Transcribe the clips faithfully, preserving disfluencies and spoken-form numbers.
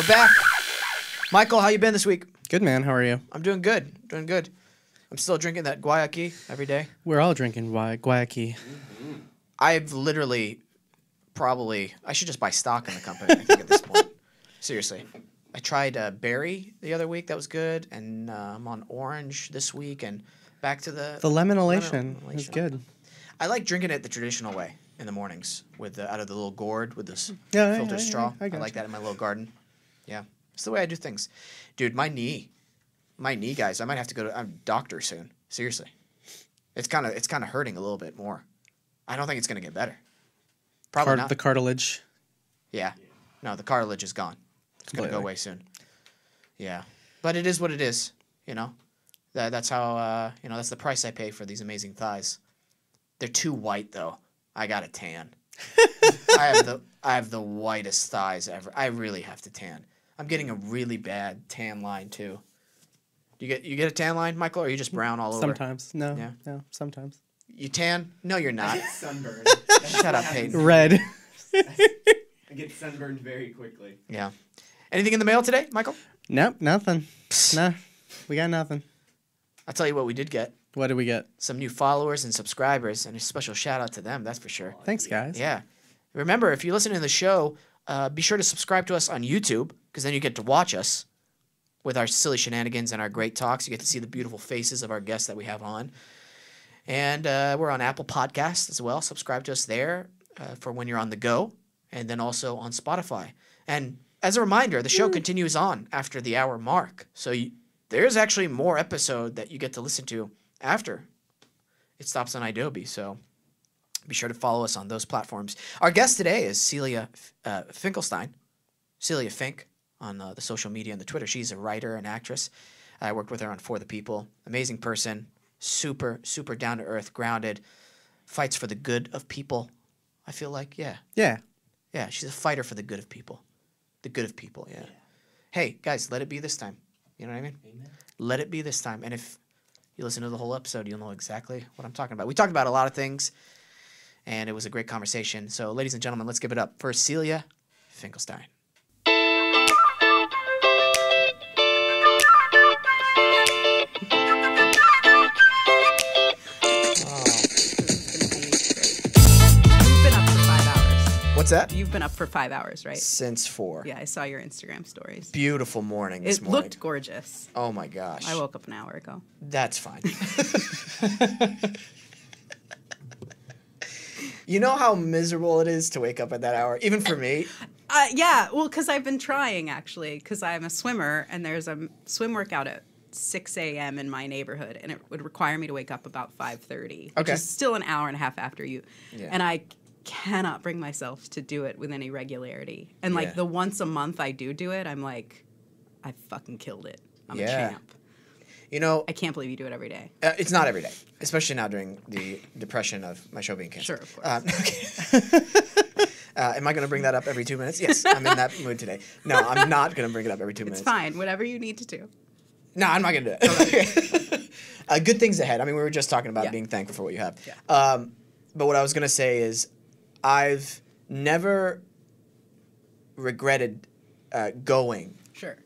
We're back. Michael, how you been this week? Good, man. How are you? I'm doing good. Doing good. I'm still drinking that guayaki every day. We're all drinking guayaki. Mm-hmm. I've literally probably... I should just buy stock in the company, I think, at this point. Seriously. I tried uh, berry the other week. That was good. And uh, I'm on orange this week. And back to the... The lemonolation. Lemonolation. It's good. I like drinking it the traditional way in the mornings with the, out of the little gourd with this yeah, filtered yeah, yeah, straw. Yeah, I, I like you. that in my little garden. Yeah. It's the way I do things. Dude, my knee. My knee, guys. I might have to go to a doctor soon. Seriously. It's kind of it's kind of hurting a little bit more. I don't think it's going to get better. Probably Cart not. The cartilage. Yeah. No, the cartilage is gone. It's going to go away soon. Yeah. But it is what it is, you know. That, that's how, uh, you know, that's the price I pay for these amazing thighs. They're too white, though. I got a tan. I have the I have the whitest thighs ever. I really have to tan. I'm getting a really bad tan line, too. You get you get a tan line, Michael, or are you just brown all sometimes. over? Sometimes. No. Yeah. No, sometimes. You tan? No, you're not. I get sunburned. Shut up, Peyton. Red. I get sunburned very quickly. Yeah. Anything in the mail today, Michael? Nope, nothing. Nah, we got nothing. I'll tell you what we did get. What did we get? Some new followers and subscribers, and a special shout-out to them, that's for sure. Thanks, guys. Yeah. Remember, if you're listening to the show, uh, be sure to subscribe to us on YouTube, because then you get to watch us with our silly shenanigans and our great talks. You get to see the beautiful faces of our guests that we have on. And uh, we're on Apple Podcasts as well. Subscribe to us there uh, for when you're on the go, and then also on Spotify. And as a reminder, the show mm. continues on after the hour mark, so you, there's actually more episode that you get to listen to after it stops on Adobe, so be sure to follow us on those platforms. Our guest today is Celia uh, Finkelstein, Celia Fink on uh, the social media and the Twitter. She's a writer and actress. I worked with her on For the People. Amazing person, super, super down to earth, grounded, fights for the good of people. I feel like, yeah, yeah, yeah. She's a fighter for the good of people, the good of people. Yeah. yeah. Hey guys, let it be this time. You know what I mean? Amen. Let it be this time, and if you listen to the whole episode, you'll know exactly what I'm talking about. We talked about a lot of things, and it was a great conversation. So, ladies and gentlemen, let's give it up for Celia Finkelstein. What's that? You've been up for five hours, right? Since four. Yeah, I saw your Instagram stories. Beautiful morning this morning. It looked gorgeous. Oh, my gosh. I woke up an hour ago. That's fine. You know how miserable it is to wake up at that hour, even for me? Uh, yeah, well, because I've been trying, actually, because I'm a swimmer, and there's a swim workout at six a m in my neighborhood, and it would require me to wake up about five thirty, okay, which is still an hour and a half after you. Yeah. And I... cannot bring myself to do it with any regularity. And, like, yeah. the once a month I do do it, I'm like, I fucking killed it. I'm yeah. a champ. You know... I can't believe you do it every day. Uh, it's not every day, especially now during the depression of my show being canceled. Sure, of course. Um, okay. uh, am I going to bring that up every two minutes? Yes, I'm in that mood today. No, I'm not going to bring it up every two minutes. It's fine. Whatever you need to do. No, I'm not going to do it. Okay. uh, good things ahead. I mean, we were just talking about yeah. being thankful for what you have. Yeah. Um, but what I was going to say is... I've never regretted uh, going sure.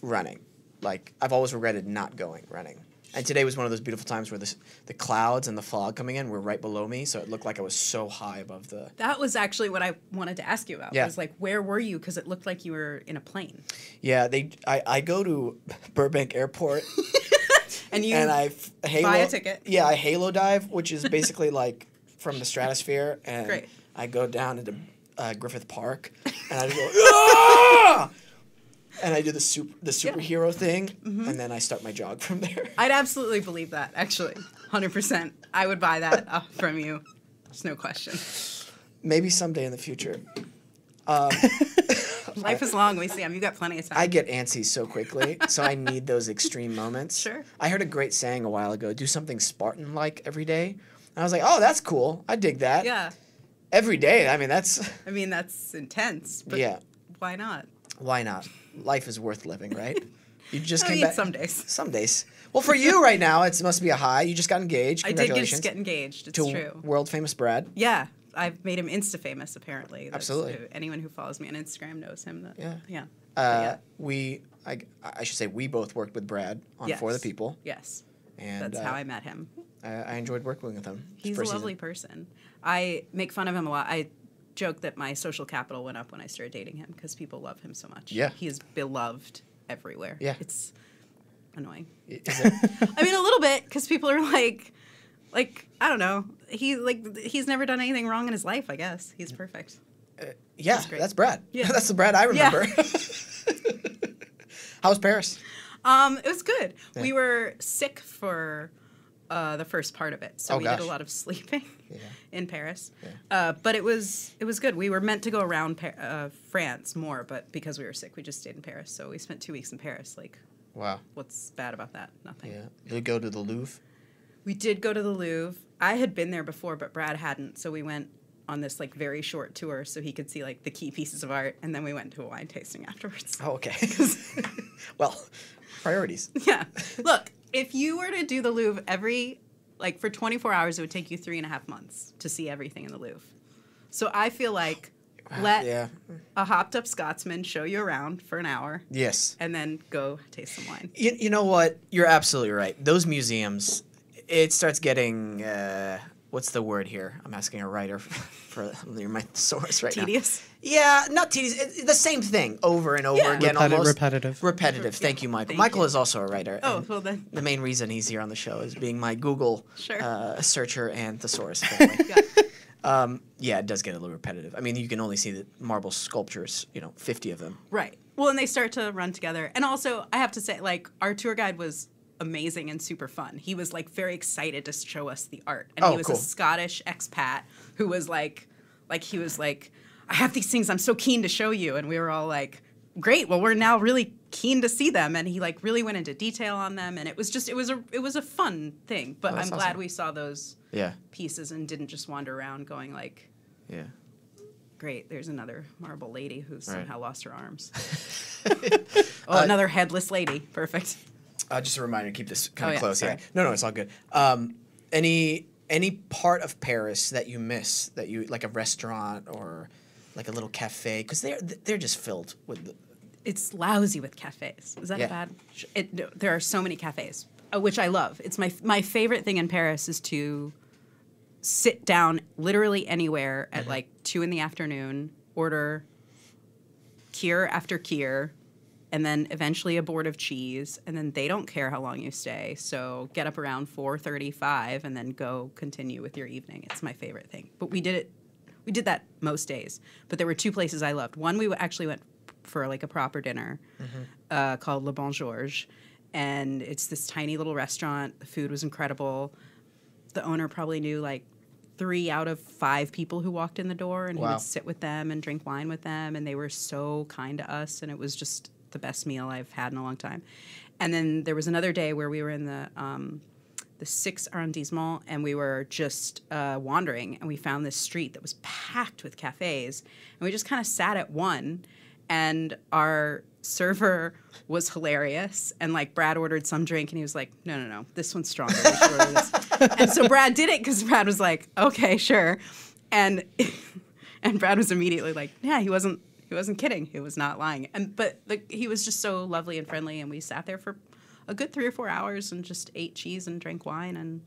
running. Like, I've always regretted not going running. And today was one of those beautiful times where this, the clouds and the fog coming in were right below me, so it looked like I was so high above the... That was actually what I wanted to ask you about. Yeah. I was like, where were you? Because it looked like you were in a plane. Yeah, they. I, I go to Burbank Airport... and you and I halo, buy a ticket. Yeah, I halo dive, which is basically like... from the stratosphere, and Great. I go down into uh, Griffith Park, and I just go, ah! And I do the super the superhero yeah. thing, mm-hmm. and then I start my jog from there. I'd absolutely believe that, actually, one hundred percent. I would buy that uh, from you. There's no question. Maybe someday in the future. Um, Life is long, we see them. You got plenty of time. I get antsy so quickly, so I need those extreme moments. Sure. I heard a great saying a while ago: do something Spartan-like every day. I was like, oh, that's cool. I dig that. Yeah. Every day. I mean, that's... I mean, that's intense, but yeah. why not? Why not? Life is worth living, right? You just I came mean, back... some days. Some days. Well, for you right now, it must be a high. You just got engaged. I did get, just get engaged. It's to true. World-famous Brad. Yeah. I've made him Insta-famous, apparently. That's Absolutely. True. Anyone who follows me on Instagram knows him. That, yeah. Yeah. Uh, yeah. We, I, I should say, we both worked with Brad on yes. For the People. Yes. And that's uh, how I met him. I, I enjoyed working with him. He's a lovely season. person. I make fun of him a lot. I joke that my social capital went up when I started dating him because people love him so much. Yeah. He is beloved everywhere. Yeah. It's annoying. Is it? I mean, a little bit, because people are like, like, I don't know. He, like, he's never done anything wrong in his life, I guess. He's perfect. Uh, yeah, that's Brad. Yeah. That's the Brad I remember. Yeah. How was Paris? Um, it was good. Yeah. We were sick for uh, the first part of it, so oh, we gosh. did a lot of sleeping yeah. in Paris. Yeah. Uh, but it was it was good. We were meant to go around pa uh, France more, but because we were sick, we just stayed in Paris. So we spent two weeks in Paris. Like, wow, what's bad about that? Nothing. Yeah. Did we go to the Louvre? We did go to the Louvre. I had been there before, but Brad hadn't, so we went on this like very short tour so he could see like the key pieces of art, and then we went to a wine tasting afterwards. Oh, okay. Well, priorities. Yeah. Look, if you were to do the Louvre every, like for twenty-four hours, it would take you three and a half months to see everything in the Louvre. So I feel like let yeah. a hopped up Scotsman show you around for an hour. Yes. And then go taste some wine. You, you know what? You're absolutely right. Those museums, it starts getting... Uh, What's the word here? I'm asking a writer for, for you're my source right tedious. now. Tedious? Yeah, not tedious. It's the same thing over and over yeah. again. Repeti almost. Repetitive. Repetitive. Thank you, Michael. Thank Michael you. is also a writer. Oh, well then. The main reason he's here on the show is being my Google sure. uh, searcher and thesaurus. yeah. Um, yeah, it does get a little repetitive. I mean, you can only see the marble sculptures, you know, fifty of them. Right. Well, and they start to run together. And also, I have to say, like, our tour guide was amazing and super fun. He was like very excited to show us the art, and oh, he was cool. a Scottish expat who was like, like he was like, I have these things I'm so keen to show you, and we were all like, great. Well, we're now really keen to see them, and he like really went into detail on them, and it was just it was a it was a fun thing. But oh, I'm awesome. glad we saw those yeah. pieces and didn't just wander around going like, yeah, great. There's another marble lady who right. somehow lost her arms. oh, uh, another headless lady. Perfect. Uh, just a reminder, keep this kind of oh, yeah, close. Yeah. No, no, it's all good. Um, any any part of Paris that you miss, that you like a restaurant or like a little cafe, because they're they're just filled with. The... It's lousy with cafes. Is that yeah. bad? It, no, there are so many cafes, uh, which I love. It's my my favorite thing in Paris is to sit down literally anywhere at mm-hmm. like two in the afternoon, order kheer after kheer. And then eventually a board of cheese, and then they don't care how long you stay. So get up around four thirty-five, and then go continue with your evening. It's my favorite thing. But we did it, we did that most days. But there were two places I loved. One we actually went for like a proper dinner, mm-hmm. uh, called Le Bon Georges, and it's this tiny little restaurant. The food was incredible. The owner probably knew like three out of five people who walked in the door, and wow. he would sit with them and drink wine with them, and they were so kind to us, and it was just the best meal I've had in a long time. And then there was another day where we were in the um, the sixth arrondissement, and we were just uh, wandering, and we found this street that was packed with cafes, and we just kind of sat at one, and our server was hilarious, and like Brad ordered some drink, and he was like, no, no, no, this one's stronger. We should order this. And so Brad did it because Brad was like, okay, sure. And and Brad was immediately like, yeah, he wasn't He wasn't kidding. He was not lying. And but the, he was just so lovely and friendly, and we sat there for a good three or four hours and just ate cheese and drank wine. And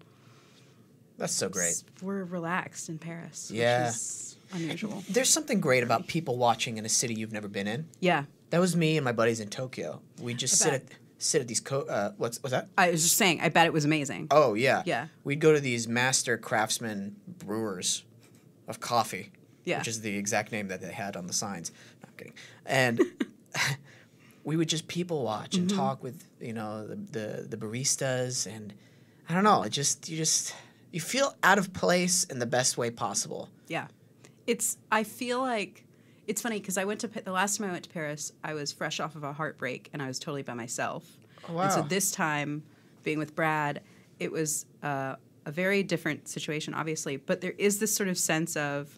that's so great. We're relaxed in Paris. Yeah, which is unusual. There's something great about people watching in a city you've never been in. Yeah, that was me and my buddies in Tokyo. We just I sit bet. at sit at these co uh, what's what's that? I was just saying. I bet it was amazing. Oh yeah. Yeah. We'd go to these master craftsmen brewers of coffee. Yeah. Which is the exact name that they had on the signs. No, I'm kidding. And we would just people watch and mm-hmm. talk with, you know, the, the the baristas, and I don't know. It just you just you feel out of place in the best way possible. Yeah, it's I feel like it's funny because I went to the last time I went to Paris, I was fresh off of a heartbreak and I was totally by myself. Oh, wow. And so this time, being with Brad, it was uh, a very different situation, obviously. But there is this sort of sense of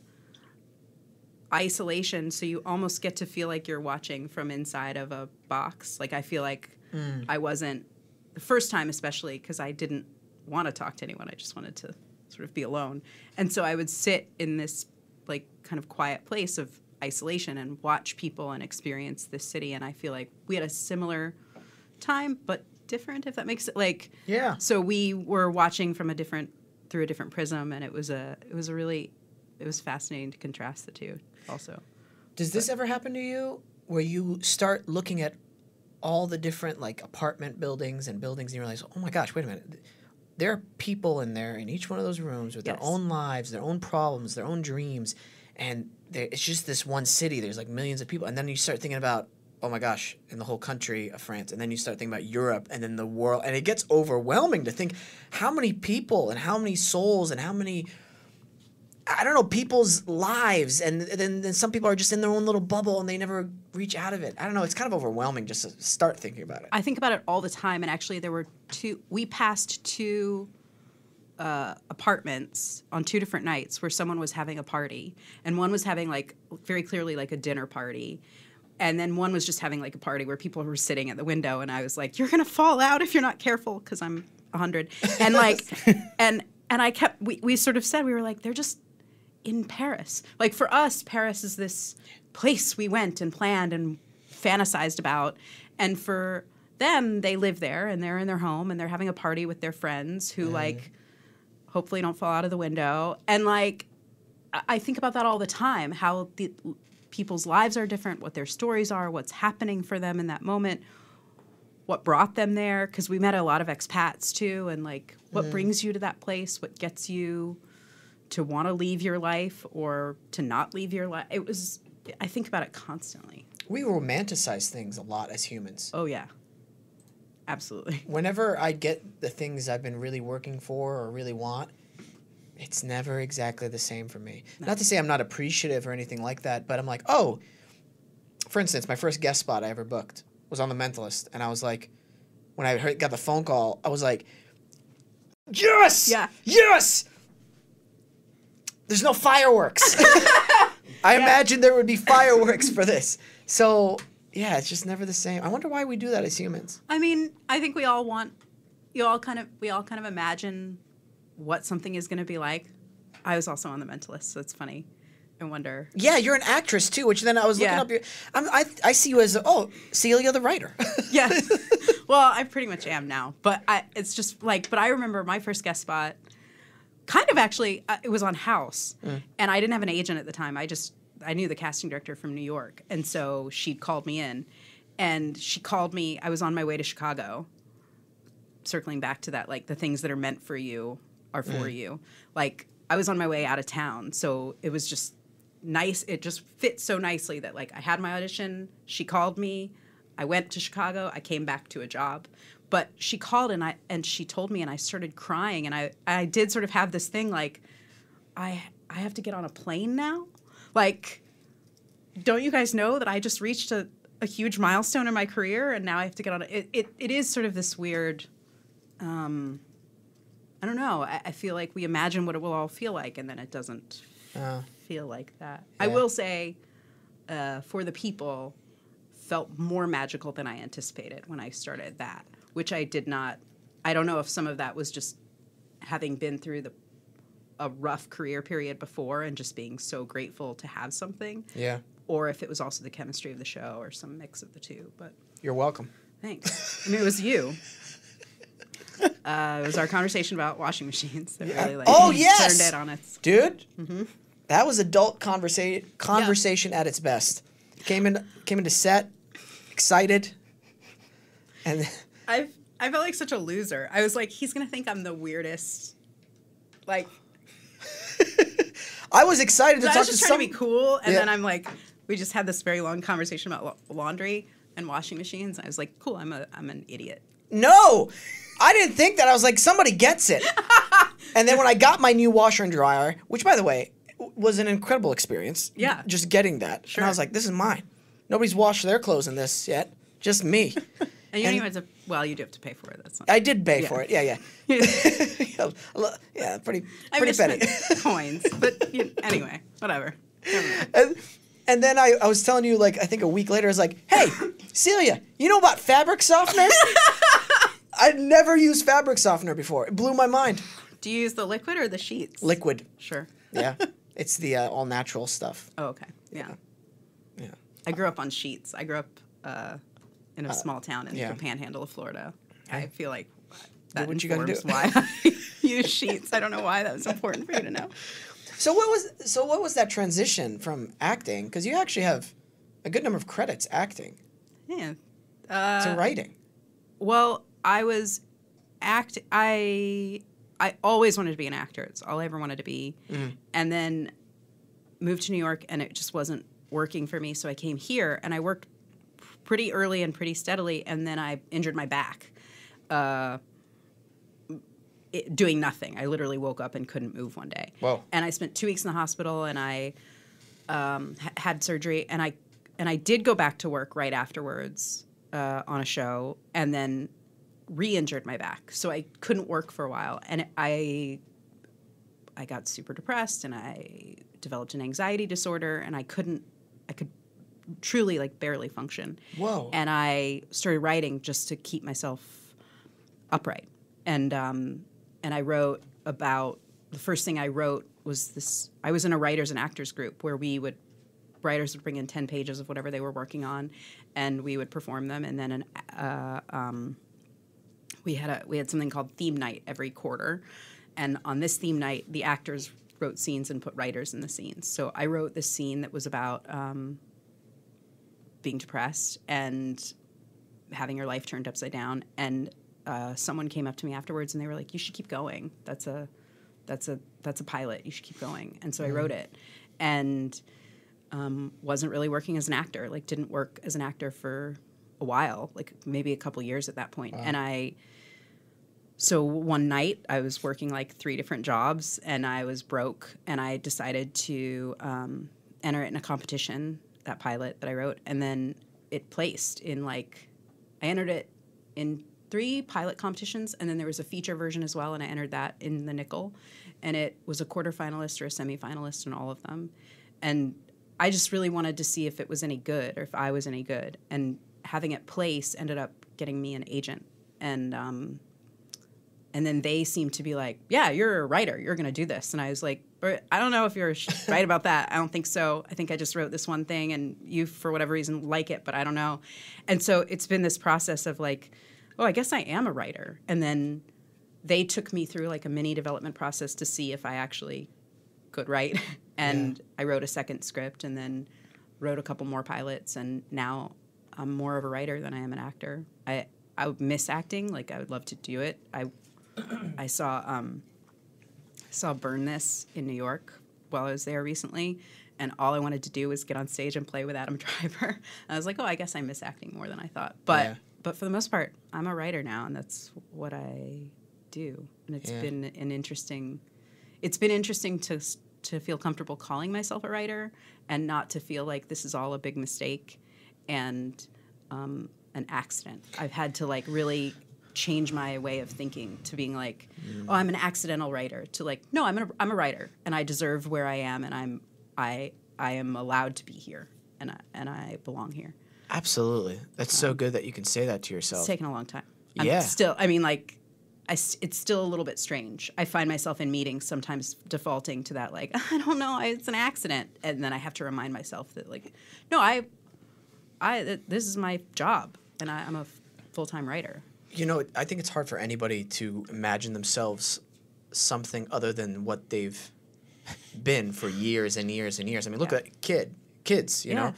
isolation, so you almost get to feel like you're watching from inside of a box. Like I feel like mm. I wasn't the first time, especially because I didn't want to talk to anyone. I just wanted to sort of be alone, and so I would sit in this like kind of quiet place of isolation and watch people and experience this city. And I feel like we had a similar time, but different, if that makes it, like, yeah. So we were watching from a different, through a different prism, and it was a, it was a really, it was fascinating to contrast the two also. Does this but, ever happen to you where you start looking at all the different, like, apartment buildings and buildings and you realize, oh my gosh, wait a minute. There are people in there in each one of those rooms with yes. their own lives, their own problems, their own dreams. And it's just this one city. There's like millions of people. And then you start thinking about, oh my gosh, in the whole country of France. And then you start thinking about Europe and then the world. And it gets overwhelming to think how many people and how many souls and how many, I don't know, people's lives. And then, then some people are just in their own little bubble and they never reach out of it. I don't know. It's kind of overwhelming just to start thinking about it. I think about it all the time. And actually there were two, we passed two Uh, apartments on two different nights where someone was having a party, and one was having, like, very clearly like a dinner party, and then one was just having like a party where people were sitting at the window, and I was like, you're gonna fall out if you're not careful, because I'm a hundred, and like and and I kept we, we sort of said, we were like, they're just in Paris. Like, for us, Paris is this place we went and planned and fantasized about, and for them, they live there and they're in their home and they're having a party with their friends who mm. like hopefully don't fall out of the window. And, like, I think about that all the time, how the, people's lives are different, what their stories are, what's happening for them in that moment, what brought them there. Because we met a lot of expats, too, and, like, what mm. brings you to that place, what gets you to want to leave your life or to not leave your life. It was – I think about it constantly. We romanticize things a lot as humans. Oh, yeah. Absolutely. Whenever I get the things I've been really working for or really want, it's never exactly the same for me. No. Not to say I'm not appreciative or anything like that, but I'm like, oh, for instance, my first guest spot I ever booked was on The Mentalist. And I was like, when I heard, got the phone call, I was like, yes! Yeah. Yes! There's no fireworks. I yeah. imagined there would be fireworks for this. So... yeah, it's just never the same. I wonder why we do that as humans. I mean, I think we all want, you all kind of, we all kind of imagine what something is going to be like. I was also on The Mentalist, so it's funny. I wonder. Yeah, you're an actress too, which then I was looking yeah. up your, I'm, I, I see you as, oh, Celia the writer. Yeah. Well, I pretty much am now, but I, it's just like, but I remember my first guest spot, kind of actually, uh, it was on House, mm. and I didn't have an agent at the time. I just... I knew the casting director from New York, and so she called me in, and she called me. I was on my way to Chicago, circling back to that, like, the things that are meant for you are for mm. you. Like, I was on my way out of town, so it was just nice. It just fit so nicely that, like, I had my audition. She called me. I went to Chicago. I came back to a job. But she called, and I and she told me, and I started crying, and I, I did sort of have this thing, like, I I have to get on a plane now? Like, don't you guys know that I just reached a, a huge milestone in my career, and now I have to get on a, it, it? It is sort of this weird, um, I don't know. I, I feel like we imagine what it will all feel like, and then it doesn't uh, feel like that. Yeah. I will say, uh, For the People felt more magical than I anticipated when I started that, which I did not. I don't know if some of that was just having been through the a rough career period before and just being so grateful to have something. Yeah. Or if it was also the chemistry of the show or some mix of the two, but. You're welcome. Thanks. I mean, it was you. Uh, it was our conversation about washing machines that yeah. really like oh, yes! turned it on its. Dude, mm-hmm. that was adult conversa conversation yeah. at its best. Came in, came into set, excited. And I've, I felt like such a loser. I was like, he's going to think I'm the weirdest, like, I was excited to talk to someone. I was just trying to be cool, and yeah. then I'm like, we just had this very long conversation about laundry and washing machines. And I was like, cool, I'm a, I'm an idiot. No, I didn't think that. I was like, somebody gets it. And then when I got my new washer and dryer, which by the way was an incredible experience. Yeah. Just getting that, sure. And I was like, this is mine. Nobody's washed their clothes in this yet. Just me. And you don't even have to, well, you do have to pay for it. That's not I did pay yeah. for it. Yeah, yeah. yeah, yeah, pretty, pretty petty. Coins, but you, anyway, whatever. And, and then I, I was telling you, like, I think a week later, I was like, hey, Celia, you know about fabric softener? I'd never used fabric softener before. It blew my mind. Do you use the liquid or the sheets? Liquid. Sure. Yeah. It's the uh, all natural stuff. Oh, okay. Yeah. yeah. I grew up on sheets. I grew up uh, in a uh, small town in yeah. the panhandle of Florida. Yeah. I feel like that what informs you why I use sheets. I don't know why that was important for you to know. So what was so what was that transition from acting? Because you actually have a good number of credits acting. Yeah. Uh, to writing. Well, I was act. I I always wanted to be an actor. It's all I ever wanted to be. Mm. And then moved to New York, and it just wasn't working for me. So I came here, and I worked pretty early and pretty steadily. And then I injured my back, uh, it, doing nothing. I literally woke up and couldn't move one day. Whoa. And I spent two weeks in the hospital, and I um, ha had surgery. And I and I did go back to work right afterwards uh, on a show, and then re-injured my back. So I couldn't work for a while, and it, I I got super depressed, and I developed an anxiety disorder, and I couldn't, I could truly like barely function. Whoa. And I started writing just to keep myself upright. And, um, and I wrote about, the first thing I wrote was this, I was in a writers and actors group where we would, writers would bring in ten pages of whatever they were working on, and we would perform them. And then an, uh, um, we had a, we had something called theme night every quarter. And on this theme night, the actors wrote scenes and put writers in the scenes. So I wrote this scene that was about um, being depressed and having your life turned upside down. And uh, someone came up to me afterwards, and they were like, "You should keep going. That's a, that's a, that's a pilot. You should keep going." And so mm-hmm. I wrote it, and um, wasn't really working as an actor. Like, didn't work as an actor for a while, like maybe a couple years at that point. Wow. And I. So one night I was working like three different jobs, and I was broke, and I decided to um, enter it in a competition, that pilot that I wrote, and then it placed in like, I entered it in three pilot competitions, and then there was a feature version as well, and I entered that in the Nickel, and it was a quarterfinalist or a semifinalist in all of them. And I just really wanted to see if it was any good or if I was any good, and having it place ended up getting me an agent. And um, And then they seemed to be like, "Yeah, you're a writer. You're going to do this." And I was like, "I don't know if you're right about that. I don't think so. I think I just wrote this one thing, and you, for whatever reason, like it, but I don't know." And so it's been this process of like, oh, I guess I am a writer. And then they took me through like a mini development process to see if I actually could write. And yeah. I wrote a second script, and then wrote a couple more pilots. And now I'm more of a writer than I am an actor. I, I miss acting. Like, I would love to do it. I I saw um, saw Burn This in New York while I was there recently, and all I wanted to do was get on stage and play with Adam Driver. And I was like, oh, I guess I miss acting more than I thought. But yeah. but for the most part, I'm a writer now, and that's what I do. And it's yeah. been an interesting, it's been interesting to to feel comfortable calling myself a writer, and not to feel like this is all a big mistake and um, an accident. I've had to like really change my way of thinking to being like, mm. oh, I'm an accidental writer, to like, no, I'm a, I'm a writer, and I deserve where I am, and I'm I I am allowed to be here, and I, and I belong here. Absolutely. That's um, so good that you can say that to yourself. It's taken a long time. I'm yeah. Still, I mean, like, I, it's still a little bit strange. I find myself in meetings sometimes defaulting to that, like, I don't know, it's an accident, and then I have to remind myself that, like, no, I, I this is my job, and I, I'm a full-time writer. You know, I think it's hard for anybody to imagine themselves something other than what they've been for years and years and years. I mean, look yeah. at kid, kids, you yeah. know.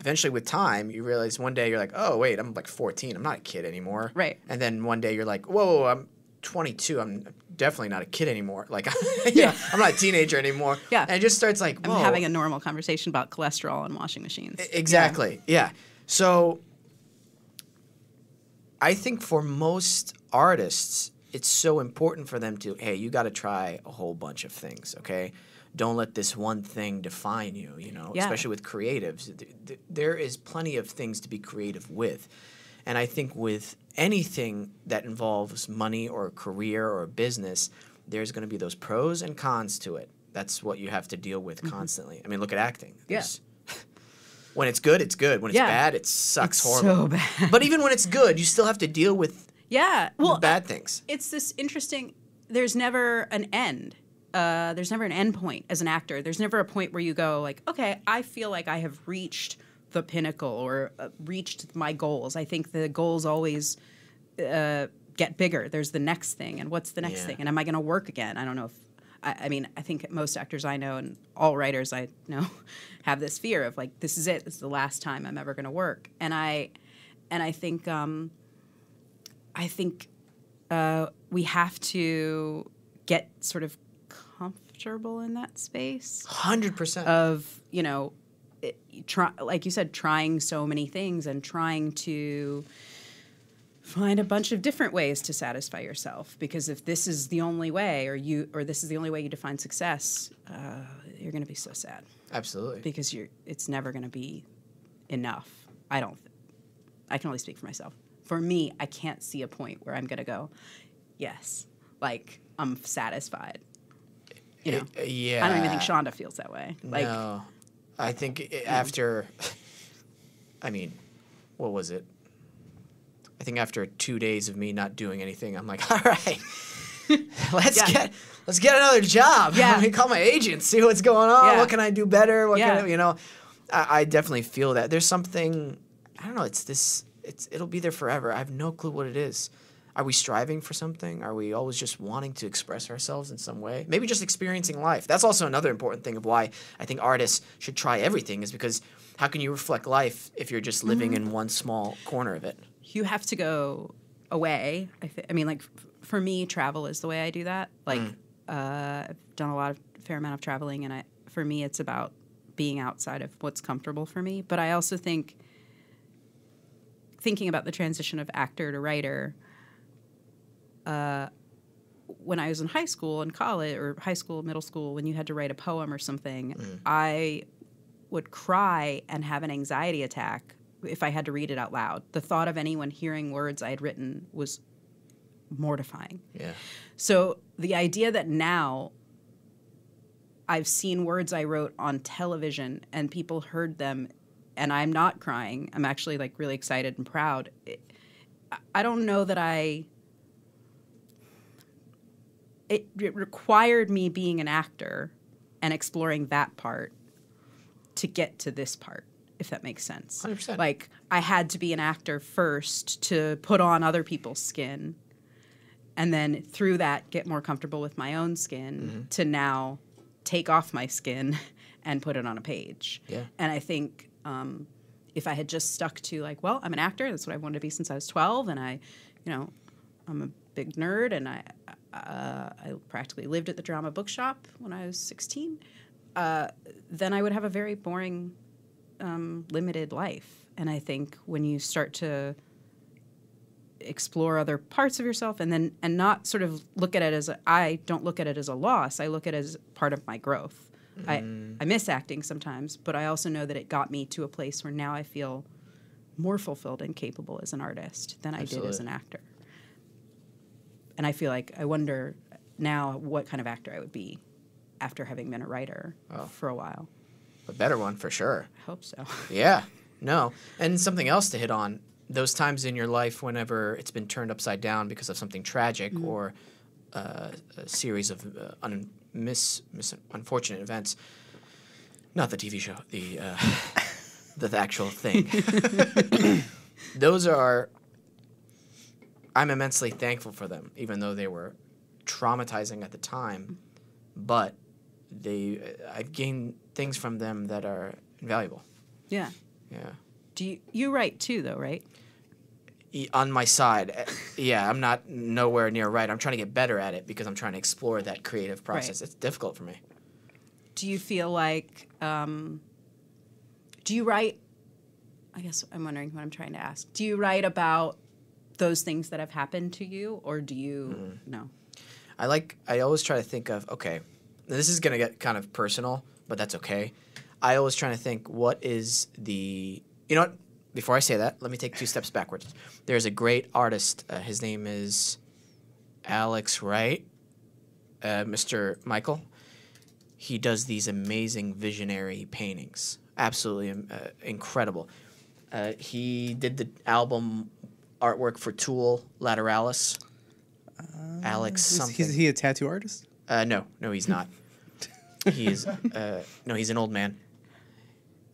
Eventually with time, you realize one day you're like, oh, wait, I'm like fourteen. I'm not a kid anymore. Right. And then one day you're like, whoa, I'm twenty-two. I'm definitely not a kid anymore. Like, yeah, yeah. I'm not a teenager anymore. Yeah. And it just starts like, whoa. I'm having a normal conversation about cholesterol and washing machines. Exactly. Yeah. yeah. So I think for most artists, it's so important for them to, hey, you got to try a whole bunch of things, okay? Don't let this one thing define you, you know, yeah. especially with creatives. There is plenty of things to be creative with. And I think with anything that involves money or a career or a business, there's going to be those pros and cons to it. That's what you have to deal with mm-hmm. constantly. I mean, look at acting. Yes. Yeah. When it's good, it's good. When it's yeah. bad, it sucks it's horribly. So bad. But even when it's good, you still have to deal with yeah, well, the bad things. It's this interesting. There's never an end. Uh, there's never an end point as an actor. There's never a point where you go like, okay, I feel like I have reached the pinnacle or uh, reached my goals. I think the goals always uh, get bigger. There's the next thing, and what's the next yeah. thing? And am I going to work again? I don't know if I, I mean, I think most actors I know and all writers I know have this fear of like, this is it. This is the last time I'm ever going to work. And I, and I think, um, I think uh, we have to get sort of comfortable in that space. one hundred percent. Of, you know, it, try, like you said, trying so many things and trying to find a bunch of different ways to satisfy yourself, because if this is the only way, or you, or this is the only way you define success, uh, you're going to be so sad. Absolutely, because you're. It's never going to be enough. I don't. I can only speak for myself. For me, I can't see a point where I'm going to go, yes, like I'm satisfied. You know, it, yeah. I don't even think Shonda feels that way. Like, no, I think it, after. I mean, what was it? I think after two days of me not doing anything, I'm like, all right, let's yeah. get let's get another job. Yeah. Let me call my agent, see what's going on. Yeah. What can I do better? What yeah. can I, you know? I, I definitely feel that. There's something, I don't know. It's this. It's it'll be there forever. I have no clue what it is. Are we striving for something? Are we always just wanting to express ourselves in some way? Maybe just experiencing life. That's also another important thing of why I think artists should try everything, is because how can you reflect life if you're just living mm-hmm. in one small corner of it? You have to go away. I, th I mean, like, f for me, travel is the way I do that. Like, mm. uh, I've done a lot of fair amount of traveling, and I, for me, it's about being outside of what's comfortable for me. But I also think thinking about the transition of actor to writer. Uh, when I was in high school and college, or high school, middle school, when you had to write a poem or something, mm. I would cry and have an anxiety attack if I had to read it out loud. The thought of anyone hearing words I had written was mortifying. Yeah. So the idea that now I've seen words I wrote on television and people heard them and I'm not crying, I'm actually like really excited and proud. It, I don't know that I, it, it required me being an actor and exploring that part to get to this part. If that makes sense. one hundred percent. Like, I had to be an actor first to put on other people's skin, and then through that get more comfortable with my own skin mm-hmm. to now take off my skin and put it on a page. Yeah. And I think um, if I had just stuck to, like, well, I'm an actor, that's what I wanted to be since I was twelve, and I, you know, I'm a big nerd, and I, uh, I practically lived at the drama bookshop when I was sixteen, uh, then I would have a very boring Um, limited life. And I think when you start to explore other parts of yourself, and then and not sort of look at it as a, I don't look at it as a loss, I look at it as part of my growth. Mm. I, I miss acting sometimes, but I also know that it got me to a place where now I feel more fulfilled and capable as an artist than Absolutely. I did as an actor. And I feel like I wonder now what kind of actor I would be after having been a writer oh. for a while. A better one for sure. I hope so. Yeah, no. And something else to hit on, those times in your life whenever it's been turned upside down because of something tragic mm-hmm. or uh, a series of uh, un mis mis unfortunate events. Not the T V show, the, uh, the, the actual thing. Those are, I'm immensely thankful for them, even though they were traumatizing at the time, but they, I've gained things from them that are invaluable. Yeah. Yeah. Do you, you write too, though, right? E on my side. Yeah, I'm not nowhere near right. I'm trying to get better at it because I'm trying to explore that creative process. Right. It's difficult for me. Do you feel like, um, do you write, I guess I'm wondering what I'm trying to ask. Do you write about those things that have happened to you, or do you, mm. no? I like, I always try to think of, okay, this is going to get kind of personal, but that's okay. I always try to think, what is the, you know what? Before I say that, let me take two steps backwards. There's a great artist. Uh, his name is Alex Wright, uh, Mister Michael. He does these amazing visionary paintings. Absolutely um, uh, incredible. Uh, he did the album artwork for Tool, Lateralus. Uh, Alex something. Is he a tattoo artist? Uh, no, no, he's not. He is, uh, no, he's an old man.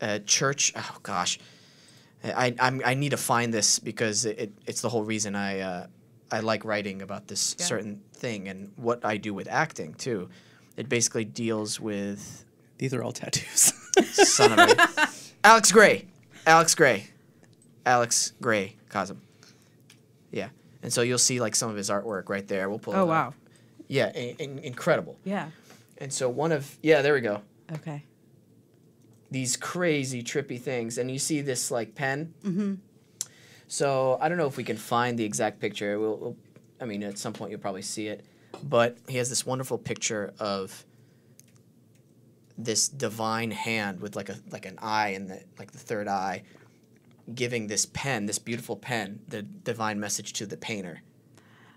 uh, church. Oh gosh, I I'm, I need to find this because it it's the whole reason I uh, I like writing about this yeah. certain thing and what I do with acting too. It basically deals with. These are all tattoos. Son of a. Alex Gray, Alex Gray, Alex Gray, Cosm. Yeah, and so you'll see like some of his artwork right there. We'll pull. Oh it wow. Up. Yeah, in, in, incredible. Yeah. And so one of yeah, there we go. Okay. These crazy trippy things, and you see this like pen. Mm-hmm. So I don't know if we can find the exact picture. We'll, we'll, I mean, at some point you'll probably see it, but he has this wonderful picture of this divine hand with like a like an eye in the like the third eye, giving this pen, this beautiful pen, the divine message to the painter,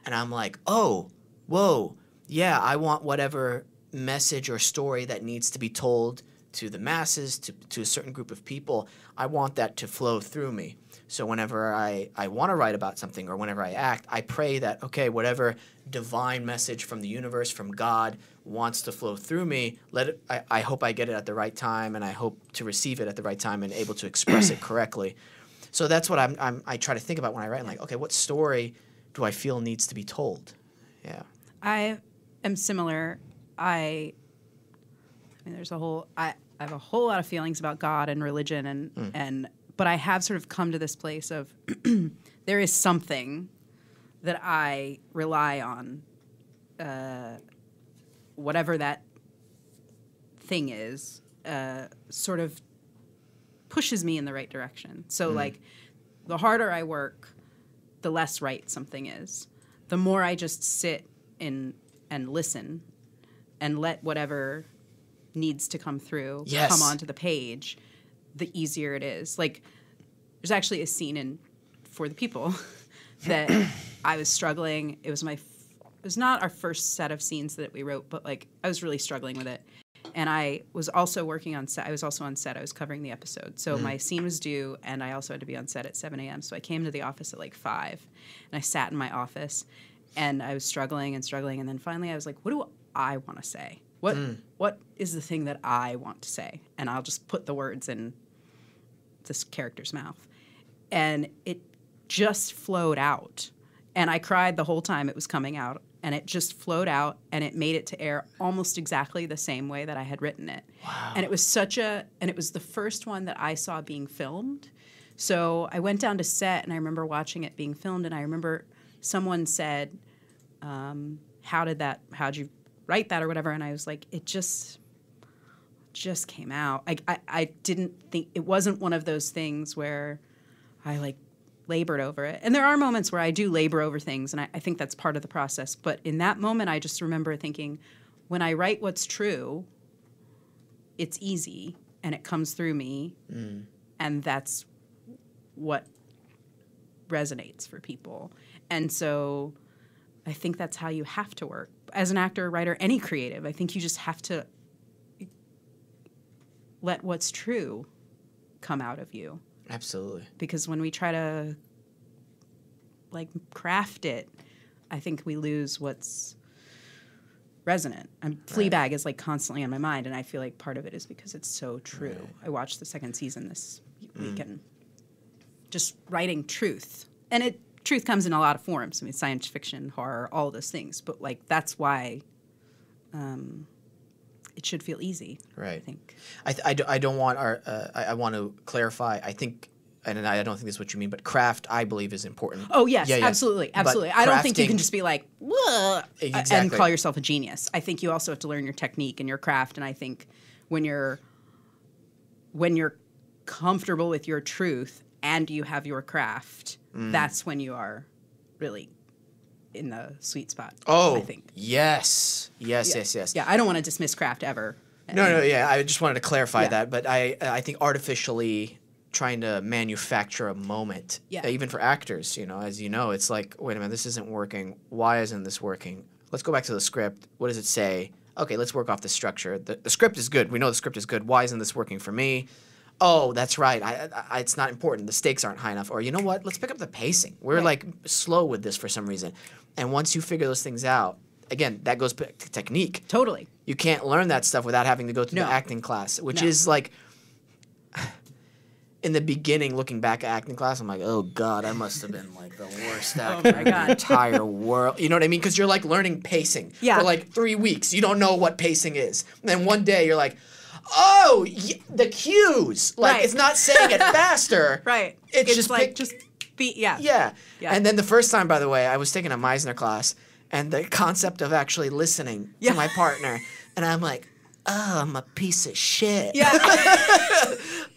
and I'm like, oh, whoa, yeah, I want whatever message or story that needs to be told to the masses, to, to a certain group of people, I want that to flow through me. So whenever I, I want to write about something or whenever I act, I pray that, okay, whatever divine message from the universe, from God, wants to flow through me, let it, I, I hope I get it at the right time and I hope to receive it at the right time and able to express it correctly. So that's what I'm, I'm, I try to think about when I write. I'm like, okay, what story do I feel needs to be told? Yeah. I am similar. I, I mean, there's a whole, I, I have a whole lot of feelings about God and religion and, mm. and, but I have sort of come to this place of there is something that I rely on, uh, whatever that thing is, uh, sort of pushes me in the right direction. So mm. like the harder I work, the less right something is. The more I just sit in and listen and let whatever needs to come through yes. come onto the page, the easier it is. Like, there's actually a scene in For the People that I was struggling. It was my, f it was not our first set of scenes that we wrote, but like I was really struggling with it. And I was also working on set. I was also on set. I was covering the episode. So mm. my scene was due, and I also had to be on set at seven A M So I came to the office at like five, and I sat in my office, and I was struggling and struggling. And then finally I was like, what do I want to say? What mm. what is the thing that I want to say? And I'll just put the words in this character's mouth. And it just flowed out. And I cried the whole time it was coming out. And it just flowed out, and it made it to air almost exactly the same way that I had written it. Wow. And it was such a, and it was the first one that I saw being filmed. So I went down to set, and I remember watching it being filmed, and I remember someone said, um, how did that, how'd you write that or whatever? And I was like, it just, just came out. I, I, I didn't think, it wasn't one of those things where I like, labored over it. And there are moments where I do labor over things, and I, I think that's part of the process. But in that moment, I just remember thinking, when I write what's true, it's easy, and it comes through me, mm. and that's what resonates for people. And so I think that's how you have to work. As an actor, writer, any creative, I think you just have to let what's true come out of you. Absolutely. Because when we try to, like, craft it, I think we lose what's resonant. And Fleabag right. is, like, constantly on my mind, and I feel like part of it is because it's so true. Right. I watched the second season this mm. weekend. Just writing truth. And it truth comes in a lot of forms. I mean, science fiction, horror, all those things. But, like, that's why um, it should feel easy, right? I think. I, th I, do, I don't want our. Uh, I, I want to clarify. I think, and I don't think that's what you mean, but craft, I believe, is important. Oh yes, yeah, absolutely, yes. absolutely. But I crafting, don't think you can just be like, whoa, exactly. and call yourself a genius. I think you also have to learn your technique and your craft. And I think when you're when you're comfortable with your truth and you have your craft, mm. that's when you are really in the sweet spot. Oh, I think. Yes, yes, yeah. yes, yes. Yeah, I don't want to dismiss craft ever. No, and, no, yeah. I just wanted to clarify yeah. that, but I, I think artificially trying to manufacture a moment, yeah. even for actors, you know, as you know, it's like, wait a minute, this isn't working. Why isn't this working? Let's go back to the script. What does it say? Okay, let's work off the structure. The, the script is good. We know the script is good. Why isn't this working for me? Oh, that's right. I, I, it's not important. The stakes aren't high enough. Or you know what? Let's pick up the pacing. We're right. like slow with this for some reason. And once you figure those things out, again, that goes back to technique. Totally. You can't learn that stuff without having to go through no. the acting class, which no. is like in the beginning, looking back at acting class, I'm like, oh, God, I must have been, like, the worst actor oh in the entire world. You know what I mean? Because you're, like, learning pacing yeah. for, like, three weeks. You don't know what pacing is. And then one day you're like, oh, y the cues. Like, right. it's not saying it faster. Right. It's, it's just like, just be, yeah. yeah. Yeah. And then the first time, by the way, I was taking a Meisner class, and the concept of actually listening yeah. to my partner. And I'm like, oh, I'm a piece of shit. Yeah.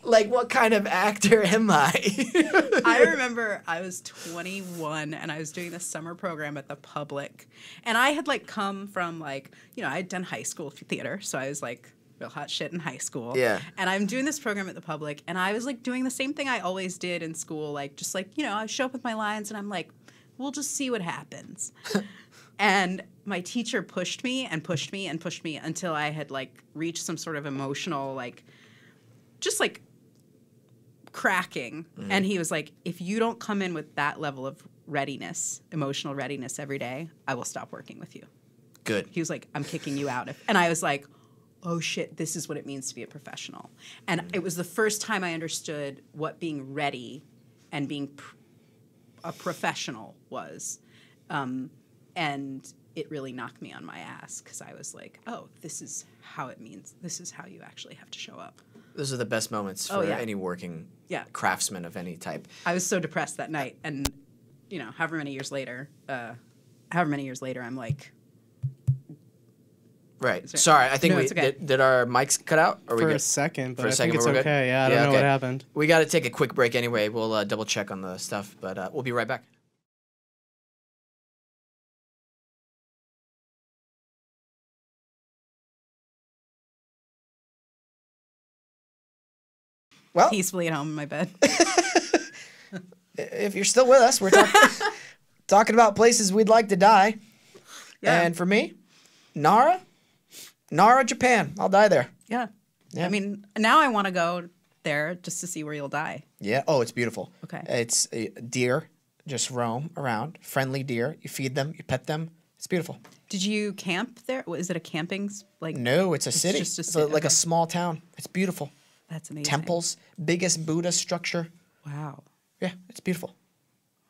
Like, what kind of actor am I? I remember I was twenty-one and I was doing this summer program at the Public. And I had, like, come from, like, you know, I had done high school theater. So I was, like, real hot shit in high school. Yeah. And I'm doing this program at the Public. And I was, like, doing the same thing I always did in school. Like, just, like, you know, I show up with my lines and I'm like, we'll just see what happens. And my teacher pushed me and pushed me and pushed me until I had, like, reached some sort of emotional, like, just, like, cracking. Mm-hmm. And he was like, if you don't come in with that level of readiness, emotional readiness every day, I will stop working with you. Good. He was like, I'm kicking you out. If, and I was like, oh, shit, this is what it means to be a professional. And mm-hmm. it was the first time I understood what being ready and being pr a professional was. Um And it really knocked me on my ass because I was like, oh, this is how it means. This is how you actually have to show up. Those are the best moments for oh, yeah. any working yeah. craftsman of any type. I was so depressed that night. And, you know, however many years later, uh, however many years later, I'm like. Right. Sorry, Sorry I think no, we okay. did, did our mics cut out? Or for we a second, but for a I second, think it's okay. Good? Yeah, I don't yeah, know okay. what happened. We got to take a quick break anyway. We'll uh, double check on the stuff, but uh, we'll be right back. Well, peacefully at home in my bed. If you're still with us, we're talk talking about places we'd like to die. Yeah. And for me, Nara, Nara, Japan. I'll die there. Yeah. yeah. I mean, now I want to go there just to see where you'll die. Yeah. Oh, it's beautiful. Okay. It's uh, deer just roam around, friendly deer. You feed them, you pet them. It's beautiful. Did you camp there? Is it a camping? Like, no, it's a it's city. Just a city. It's a, like okay. a small town. It's beautiful. That's amazing. Temples, biggest Buddha structure. Wow. Yeah, it's beautiful.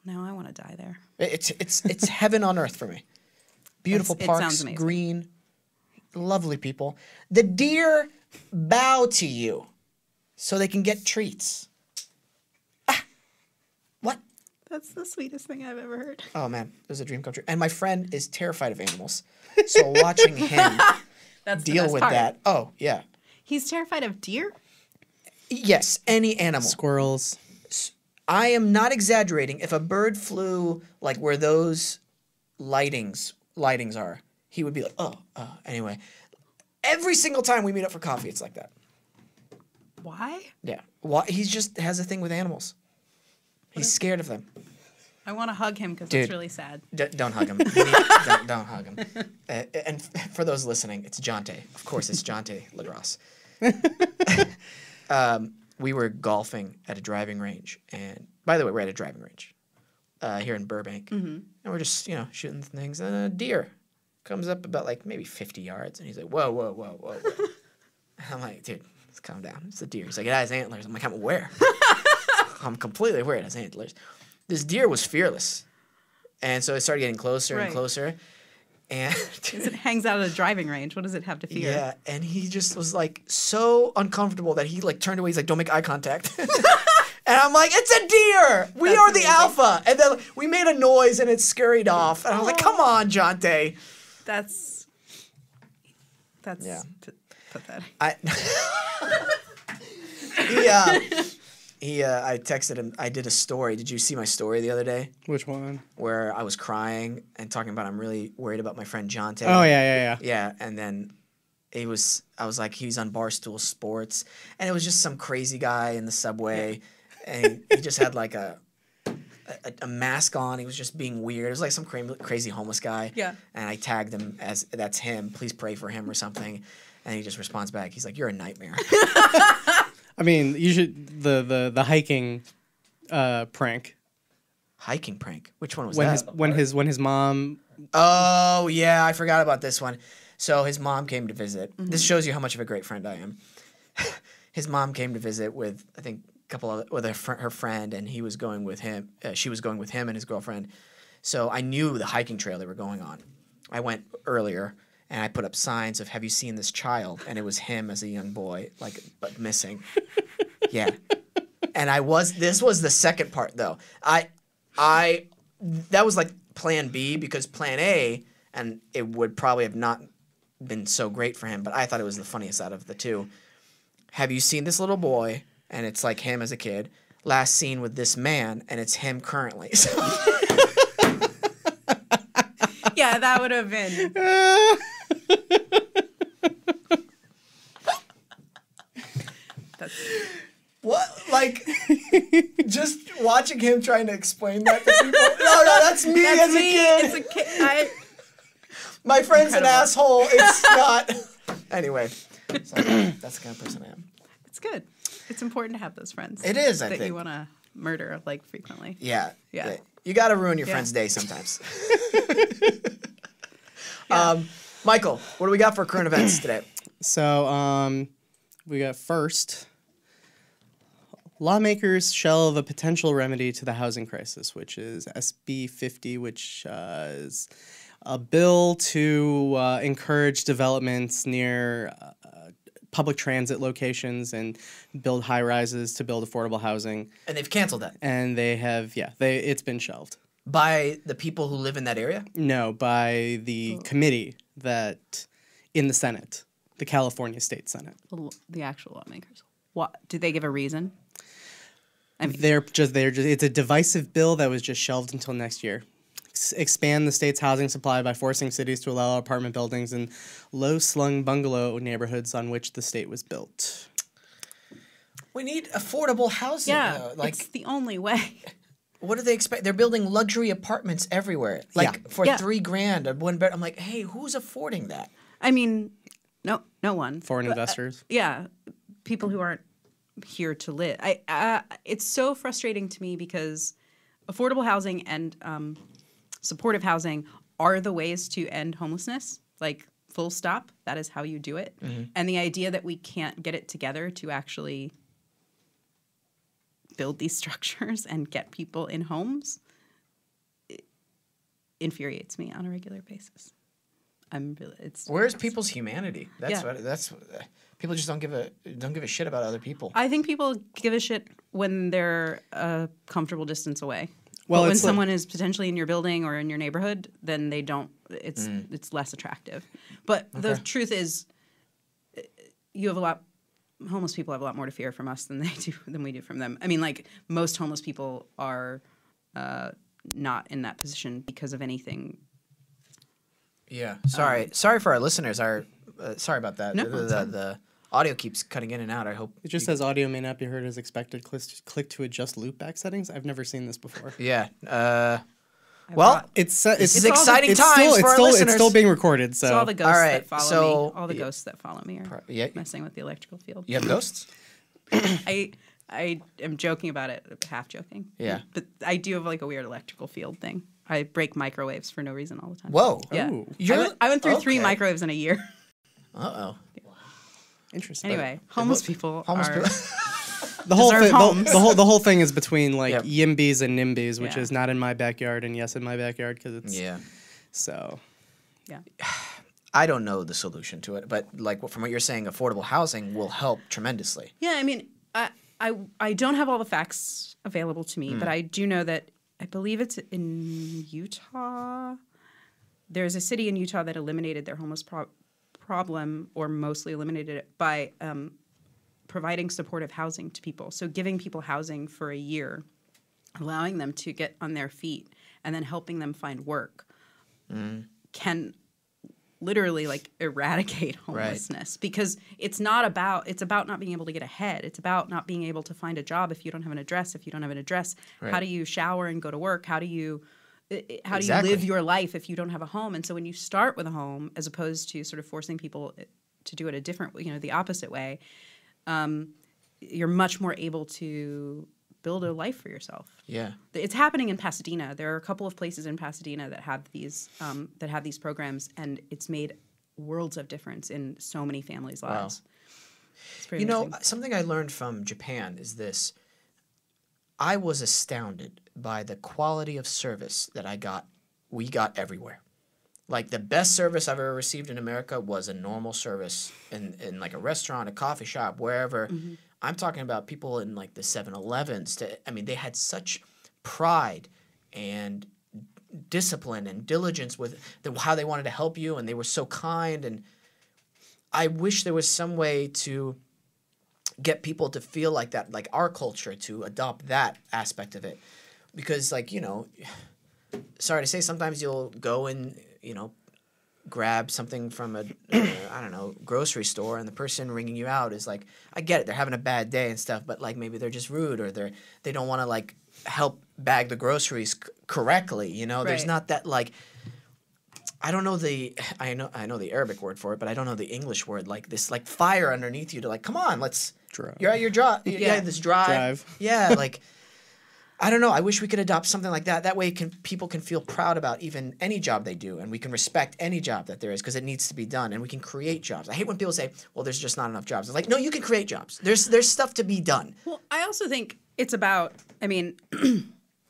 Now I want to die there. It's it's it's heaven on earth for me. Beautiful it's, parks, green, lovely people. The deer bow to you so they can get treats. Ah, what? That's the sweetest thing I've ever heard. Oh man, it was a dream come true. And my friend is terrified of animals, so watching him That's deal with part. that. Oh yeah. He's terrified of deer? Yes, any animal. Squirrels. I am not exaggerating. If a bird flew like where those lightings lightings are, he would be like, oh, uh, anyway. Every single time we meet up for coffee, it's like that. Why? Yeah. Why? He just has a thing with animals. He's scared of them. I want to hug him because it's really sad. D don't hug him. don't, don't hug him. Uh, and for those listening, it's Jonte. Of course, it's Jonte LaGrosse. Um, we were golfing at a driving range, and by the way, we're at a driving range uh, here in Burbank, mm-hmm. and we're just you know shooting things, and a deer comes up about like maybe fifty yards, and he's like, whoa, whoa, whoa, whoa, whoa. I'm like, dude, let's calm down. It's a deer. He's like, it has antlers. I'm like, I'm aware. I'm completely aware it has antlers. This deer was fearless, and so it started getting closer right. and closer, and it hangs out at a driving range. What does it have to fear? Yeah, and he just was like so uncomfortable that he like turned away. He's like, "Don't make eye contact." And I'm like, "It's a deer. We That's are the amazing. alpha." And then we made a noise, and it scurried off. And I was like, "Come on, Jonte." That's that's yeah. pathetic. I yeah. He, uh, I texted him. I did a story. Did you see my story the other day? Which one? Where I was crying and talking about I'm really worried about my friend Jonte. Oh yeah, yeah, yeah. Yeah, and then it was. I was like, he's on Barstool Sports, and it was just some crazy guy in the subway, yeah. and he, he just had like a, a a mask on. He was just being weird. It was like some cra crazy homeless guy. Yeah. And I tagged him as that's him. Please pray for him or something. And he just responds back. He's like, "You're a nightmare." I mean, you should the the the hiking uh, prank. Hiking prank. Which one was when that? His, when his when his mom. Oh yeah, I forgot about this one. So his mom came to visit. Mm-hmm. This shows you how much of a great friend I am. his mom came to visit with, I think, a couple of with her, her friend, and he was going with him. Uh, she was going with him and his girlfriend. So I knew the hiking trail they were going on. I went earlier and I put up signs of "Have you seen this child?" and it was him as a young boy, like but missing. Yeah, and I was. This was the second part though. I, I, that was like Plan B, because Plan A, and it would probably have not been so great for him, but I thought it was the funniest out of the two. Have you seen this little boy? And it's like him as a kid. Last seen with this man, and it's him currently. So. Yeah, that would have been. That's... What? Like, just watching him trying to explain that to people. No, no, that's me that's as me. a kid. It's a kid. I... My friend's Incredible. an asshole. It's not. Anyway, so that's the kind of person I am. It's good. It's important to have those friends. It is, I that think. That you want to murder, like, frequently. Yeah. Yeah. You got to ruin your yeah. friend's day sometimes. yeah. um, Michael, what do we got for current events today? So, um, we got first, lawmakers shelve a potential remedy to the housing crisis, which is S B fifty, which uh, is... a bill to uh, encourage developments near uh, public transit locations and build high rises to build affordable housing. And they've canceled that. And they have, yeah, they it's been shelved. By the people who live in that area? No, by the oh. committee that in the Senate, the California State Senate. The actual lawmakers. What do they give a reason? I mean, they're just they're just it's a divisive bill that was just shelved until next year. Expand the state's housing supply by forcing cities to allow apartment buildings in low-slung bungalow neighborhoods on which the state was built. We need affordable housing. Yeah, though. Like, it's the only way. What do they expect? They're building luxury apartments everywhere, like yeah. for yeah. three grand a one bed. I'm like, hey, who's affording that? I mean, no, no one. Foreign but, investors. Uh, yeah, people who aren't here to live. I. Uh, it's so frustrating to me because affordable housing and um, supportive housing are the ways to end homelessness, like full stop. That is how you do it. Mm-hmm. And the idea that we can't get it together to actually build these structures and get people in homes, it infuriates me on a regular basis. I'm really, it's where's people's humanity? That's yeah. what that's uh, people just don't give a don't give a shit about other people. I think people give a shit when they're a comfortable distance away. Well, but when someone like, is potentially in your building or in your neighborhood, then they don't. It's mm. it's less attractive. But okay. the truth is, you have a lot. Homeless people have a lot more to fear from us than they do than we do from them. I mean, like most homeless people are uh, not in that position because of anything. Yeah. Sorry. Um, sorry for our listeners. Our uh, sorry about that. No, the, the, the audio keeps cutting in and out. I hope it just says audio may not be heard as expected. Click, click to adjust loopback settings. I've never seen this before. Yeah. Uh, well, it's uh, it's, it's exciting the, times it's still, for it's our still, listeners. It's still being recorded. So it's all the ghosts all right, that follow so, me. All the yeah, ghosts that follow me are yeah, messing with the electrical field. You have ghosts? I I am joking about it, half joking. Yeah. But I do have like a weird electrical field thing. I break microwaves for no reason all the time. Whoa. Yeah. I went, I went through okay. three microwaves in a year. Uh oh. Interesting. Anyway, homeless people homeless are people. the whole thing, homes. The, the whole the whole thing is between like yep. yimbies and nimbies, which yeah. is not in my backyard and yes in my backyard because it's yeah. So, yeah. I don't know the solution to it, but like from what you're saying, affordable housing will help tremendously. Yeah, I mean, I I, I don't have all the facts available to me, mm. but I do know that I believe it's in Utah. There's a city in Utah that eliminated their homeless problem. problem or mostly eliminated it by um, providing supportive housing to people. So giving people housing for a year, allowing them to get on their feet and then helping them find work mm. can literally like eradicate homelessness right. because it's not about, it's about not being able to get ahead. It's about not being able to find a job if you don't have an address, if you don't have an address, right. how do you shower and go to work? How do you How do exactly. you live your life if you don't have a home? And so when you start with a home, as opposed to sort of forcing people to do it a different, you know, the opposite way, um, you're much more able to build a life for yourself. Yeah, it's happening in Pasadena. There are a couple of places in Pasadena that have these um, that have these programs, and it's made worlds of difference in so many families' lives. Wow. You know, amazing. Something I learned from Japan is this. I was astounded by the quality of service that I got. We got everywhere. Like, the best service I've ever received in America was a normal service in, in like, a restaurant, a coffee shop, wherever. Mm-hmm. I'm talking about people in, like, the seven elevens. To, I mean, they had such pride and discipline and diligence with the, how they wanted to help you, and they were so kind. And I wish there was some way to get people to feel like that, like our culture, to adopt that aspect of it. Because, like, you know, sorry to say, sometimes you'll go and, you know, grab something from a, uh, I don't know, grocery store, and the person ringing you out is like, I get it, they're having a bad day and stuff, but, like, maybe they're just rude, or they're, they don't want to, like, help bag the groceries c correctly, you know? Right. There's not that, like... I don't know the I know I know the Arabic word for it, but I don't know the English word. Like this, like fire underneath you to like, come on, let's drive. You're at your drive. Yeah. yeah, this drive. drive. Yeah, like I don't know. I wish we could adopt something like that. That way, can people can feel proud about even any job they do, and we can respect any job that there is because it needs to be done, and we can create jobs. I hate when people say, "Well, there's just not enough jobs." It's like, no, you can create jobs. There's there's stuff to be done. Well, I also think it's about. I mean,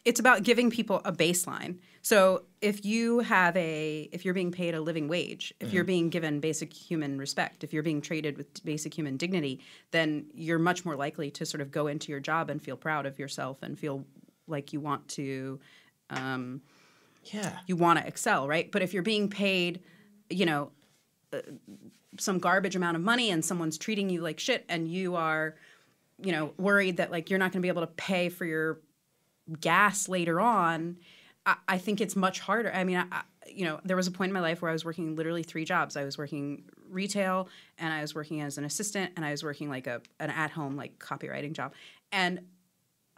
it's about giving people a baseline. So if you have a – if you're being paid a living wage, if mm-hmm. you're being given basic human respect, if you're being treated with basic human dignity, then you're much more likely to sort of go into your job and feel proud of yourself and feel like you want to um, – yeah, you want to excel, right? But if you're being paid, you know, uh, some garbage amount of money and someone's treating you like shit and you are, you know, worried that like you're not going to be able to pay for your gas later on – I think it's much harder. I mean, I, you know, there was a point in my life where I was working literally three jobs. I was working retail, and I was working as an assistant, and I was working like a an at-home like copywriting job. And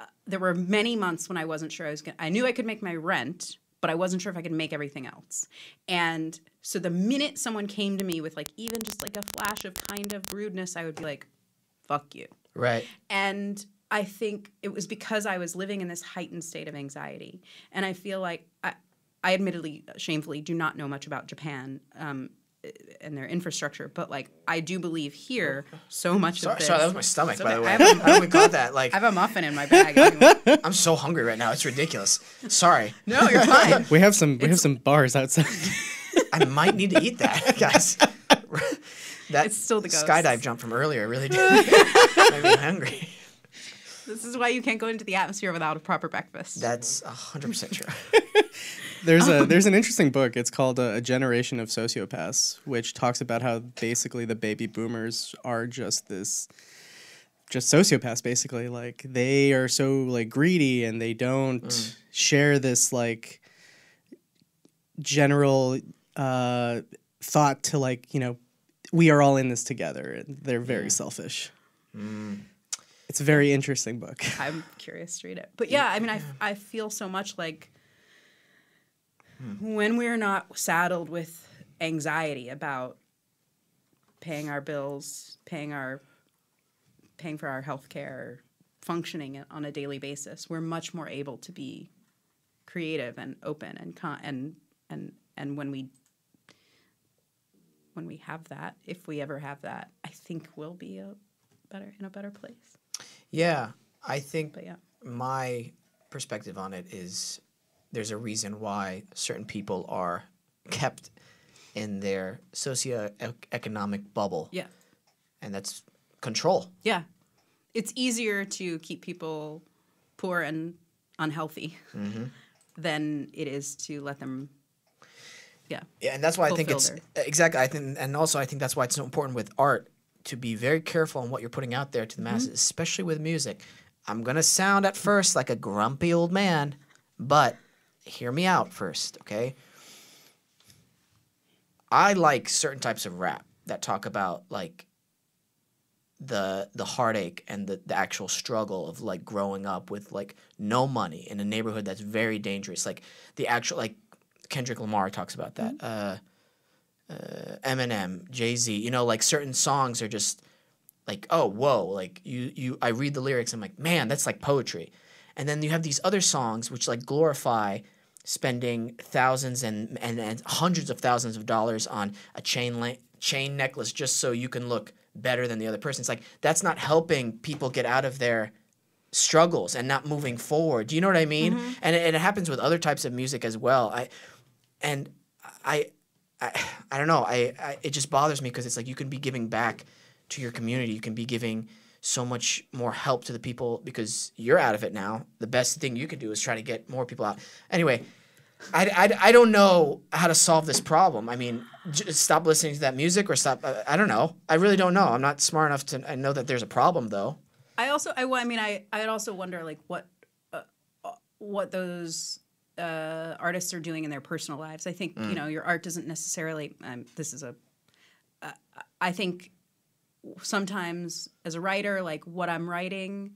uh, there were many months when I wasn't sure I was gonna. I knew I could make my rent, but I wasn't sure if I could make everything else. And so the minute someone came to me with like even just like a flash of kind of rudeness, I would be like, "Fuck you." Right. And I think it was because I was living in this heightened state of anxiety. And I feel like I, I admittedly, shamefully, do not know much about Japan um, and their infrastructure. But, like, I do believe here so much sorry, of this. Sorry, that was my stomach, so by the way. I, a, I don't call that. Like, I have a muffin in my bag. Anyway. I'm so hungry right now. It's ridiculous. Sorry. No, you're fine. We have some, we have some bars outside. I might need to eat that, guys. That it's still the ghost. Skydive jump from earlier really did. I'm hungry. This is why you can't go into the atmosphere without a proper breakfast. That's one hundred percent true. There's um, a there's an interesting book. It's called uh, A Generation of Sociopaths, which talks about how basically the baby boomers are just this just sociopaths basically. Like they are so like greedy and they don't mm. share this like general uh, thought to like, you know, we are all in this together. They're very yeah. selfish. Mm. It's a very interesting book. I'm curious to read it. But yeah, I mean, I, I feel so much like hmm. when we're not saddled with anxiety about paying our bills, paying our paying for our health care, functioning on a daily basis, we're much more able to be creative and open and con and and and when we when we have that, if we ever have that, I think we'll be a better in a better place. Yeah, I think yeah. my perspective on it is there's a reason why certain people are kept in their socioeconomic bubble. Yeah. And that's control. Yeah. It's easier to keep people poor and unhealthy mm-hmm. than it is to let them yeah. Yeah, and that's why I think it's their... exactly I think and also I think that's why it's so important with art to be very careful on what you're putting out there to the masses, mm-hmm. especially with music. I'm going to sound at first like a grumpy old man, but hear me out first, okay? I like certain types of rap that talk about, like, the the heartache and the, the actual struggle of, like, growing up with, like, no money in a neighborhood that's very dangerous. Like, the actual, like, Kendrick Lamar talks about that. Mm-hmm. Uh Uh, Eminem, Jay-Z, you know, like certain songs are just like, oh, whoa, like you, you, I read the lyrics, I'm like, man, that's like poetry. And then you have these other songs which like glorify spending thousands and, and, and hundreds of thousands of dollars on a chain, chain necklace just so you can look better than the other person. It's like, that's not helping people get out of their struggles and not moving forward. Do you know what I mean? Mm-hmm. And, and it happens with other types of music as well. I, and I, I, I don't know. I, I it just bothers me because it's like, you can be giving back to your community. You can be giving so much more help to the people because you're out of it now. The best thing you can do is try to get more people out. Anyway, I, I, I don't know how to solve this problem. I mean, just stop listening to that music or stop. I, I don't know. I really don't know. I'm not smart enough to I know that there's a problem though. I also, I, I mean, I, I'd also wonder like what, uh, what those uh, artists are doing in their personal lives. I think, mm. you know, your art doesn't necessarily, um, this is a, uh, I think sometimes as a writer, like what I'm writing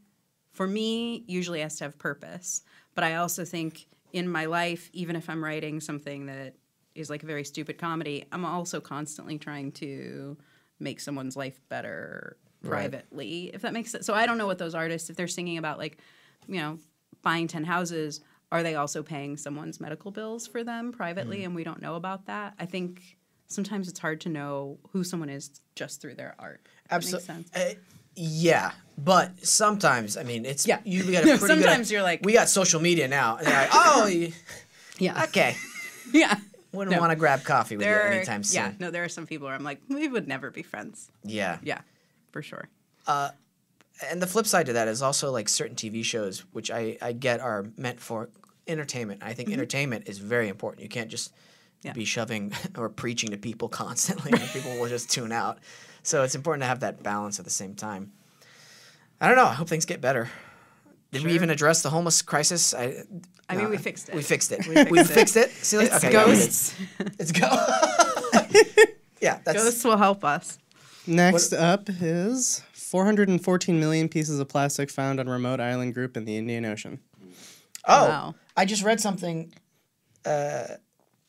for me usually has to have purpose. But I also think in my life, even if I'm writing something that is like a very stupid comedy, I'm also constantly trying to make someone's life better privately, right. if that makes sense. So I don't know what those artists, if they're singing about like, you know, buying ten houses, are they also paying someone's medical bills for them privately? Mm. And we don't know about that. I think sometimes it's hard to know who someone is just through their art. Absolutely. Uh, yeah. But sometimes, I mean, it's, yeah. you got a pretty sometimes good, you're like, we got social media now. And like, oh, you, yeah. Okay. yeah. Wouldn't no. want to grab coffee with there you anytime are, soon. Yeah. No, there are some people where I'm like, we would never be friends. Yeah. Yeah. For sure. Uh, and the flip side to that is also like certain T V shows, which I, I get are meant for entertainment. I think mm-hmm. entertainment is very important. You can't just yeah. be shoving or preaching to people constantly. And people will just tune out. So it's important to have that balance at the same time. I don't know. I hope things get better. Did sure. we even address the homeless crisis? I, I no, mean, we fixed it. We fixed it. We fixed, we fixed it. it. It's okay, ghosts. Yeah, I mean, it's it's ghosts. yeah, that's... Ghosts will help us. Next what? up is four hundred fourteen million pieces of plastic found on remote island group in the Indian Ocean. Oh, wow. I just read something. Uh,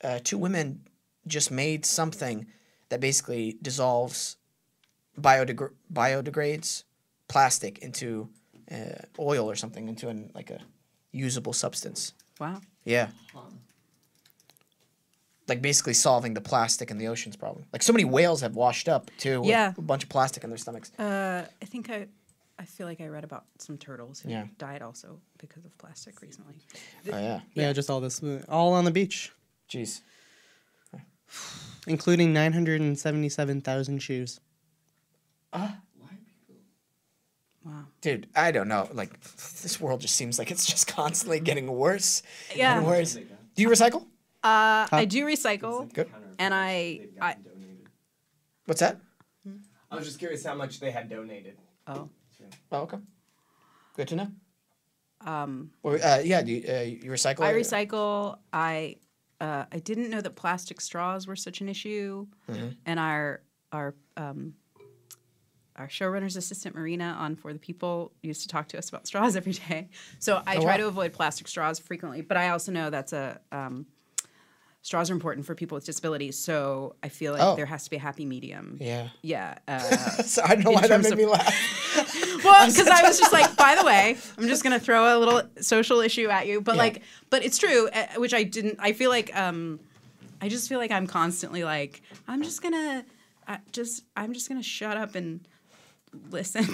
uh, two women just made something that basically dissolves, biodeg biodegrades. plastic into uh, oil or something, into an, like a usable substance. Wow. Yeah. Like basically solving the plastic in the oceans problem. Like so many whales have washed up too. Yeah. With a bunch of plastic in their stomachs. Uh, I think I, I feel like I read about some turtles who yeah. died also because of plastic recently. Oh yeah. Yeah, yeah just all this, all on the beach. Jeez. Including nine hundred seventy-seven thousand shoes. Ah. Uh, Wow. Dude, I don't know. Like, this world just seems like it's just constantly getting worse yeah. and worse. Do you recycle? Uh, huh? I do recycle. Like Good. And I, I... What's that? I was just curious how much they had donated. Oh. Oh, okay. Good to know. Um, or, uh, yeah, do you, uh, you recycle? I recycle. I, uh, I didn't know that plastic straws were such an issue. Mm-hmm. And our... our um, Our showrunner's assistant, Marina, on For the People, used to talk to us about straws every day. So I oh, try wow. to avoid plastic straws frequently. But I also know that's a um, – straws are important for people with disabilities. So I feel like oh. there has to be a happy medium. Yeah. Yeah. Uh, so I don't know why that made of, me laugh. well, because I was just like, by the way, I'm just going to throw a little social issue at you. But yeah. like – but it's true, which I didn't – I feel like um, – I just feel like I'm constantly like, I'm just going to – just I'm just going to shut up and – listen,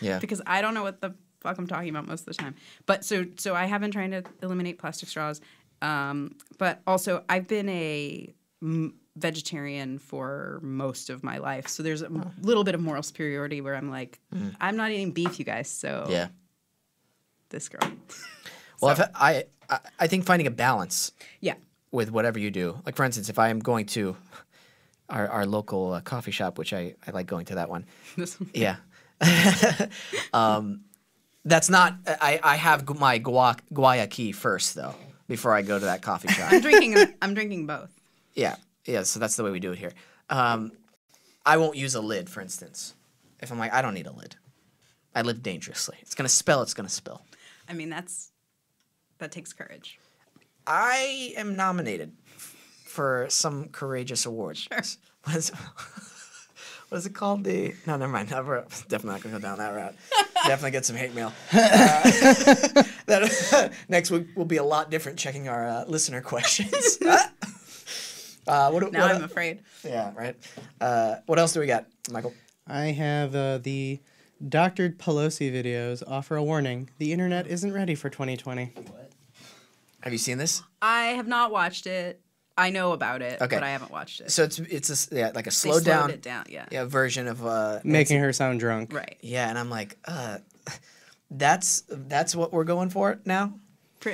yeah. because I don't know what the fuck I'm talking about most of the time. But so so I have been trying to eliminate plastic straws. Um, but also I've been a m vegetarian for most of my life. So there's a m little bit of moral superiority where I'm like, mm. I'm not eating beef, you guys. So yeah. this girl. well, so. I, I, I think finding a balance yeah. with whatever you do. Like, for instance, if I am going to... Our, our local uh, coffee shop, which I, I like going to that one. This one? Yeah. um, that's not – I I have my guac, guayaki first, though, before I go to that coffee shop. I'm drinking I'm drinking both. Yeah. Yeah, so that's the way we do it here. Um, I won't use a lid, for instance, if I'm like, I don't need a lid. I live dangerously. It's going to spill. It's going to spill. I mean, that's – that takes courage. I am nominated for some courageous award. Sure. What is, what is it called? The no, never mind. Never, definitely not gonna go down that route. Definitely get some hate mail. Uh, that, next week will be a lot different. Checking our uh, listener questions. uh, what, now what, I'm uh, afraid. Yeah, right. Uh, what else do we got, Michael? I have uh, the doctored Pelosi videos offer a warning. The internet isn't ready for twenty twenty. What? Have you seen this? I have not watched it. I know about it, okay. But I haven't watched it. So it's it's a, yeah, like a slowed down, slowed it down yeah. yeah, version of uh, making her sound drunk. Right. Yeah, and I'm like, uh, that's that's what we're going for now.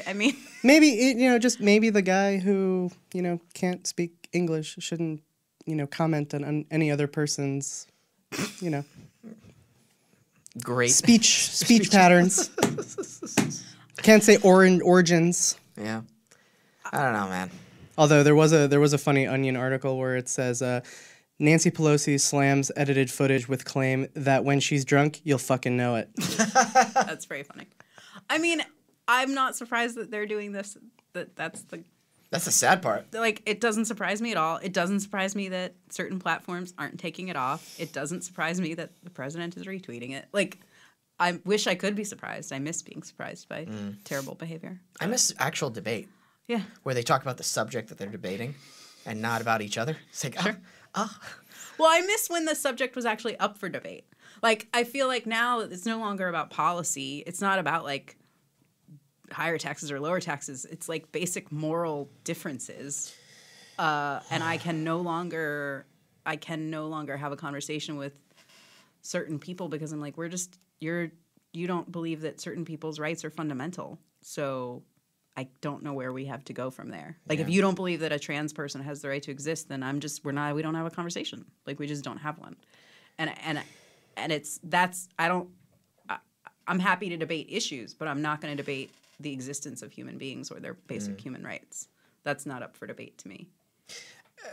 I mean, maybe it, you know, just maybe the guy who you know can't speak English shouldn't you know comment on, on any other person's you know great speech speech patterns. Can't say orin origins. Yeah, I don't know, man. Although there was a there was a funny Onion article where it says uh, Nancy Pelosi slams edited footage with claim that when she's drunk, you'll fucking know it. That's very funny. I mean, I'm not surprised that they're doing this. That that's the that's the sad part. Like, it doesn't surprise me at all. It doesn't surprise me that certain platforms aren't taking it off. It doesn't surprise me that the president is retweeting it. Like, I wish I could be surprised. I miss being surprised by mm. terrible behavior. I miss actual debate. Yeah. Where they talk about the subject that they're debating and not about each other. It's like, sure. oh, oh. Well, I miss when the subject was actually up for debate. Like, I feel like now it's no longer about policy. It's not about, like, higher taxes or lower taxes. It's, like, basic moral differences. Uh, and I can no longer – I can no longer have a conversation with certain people because I'm like, we're just – you're you don't believe that certain people's rights are fundamental. So – I don't know where we have to go from there. Like, yeah. If you don't believe that a trans person has the right to exist, then I'm just we're not we don't have a conversation. Like, we just don't have one. And and and it's that's I don't I, I'm happy to debate issues, but I'm not going to debate the existence of human beings or their basic mm. human rights. That's not up for debate to me.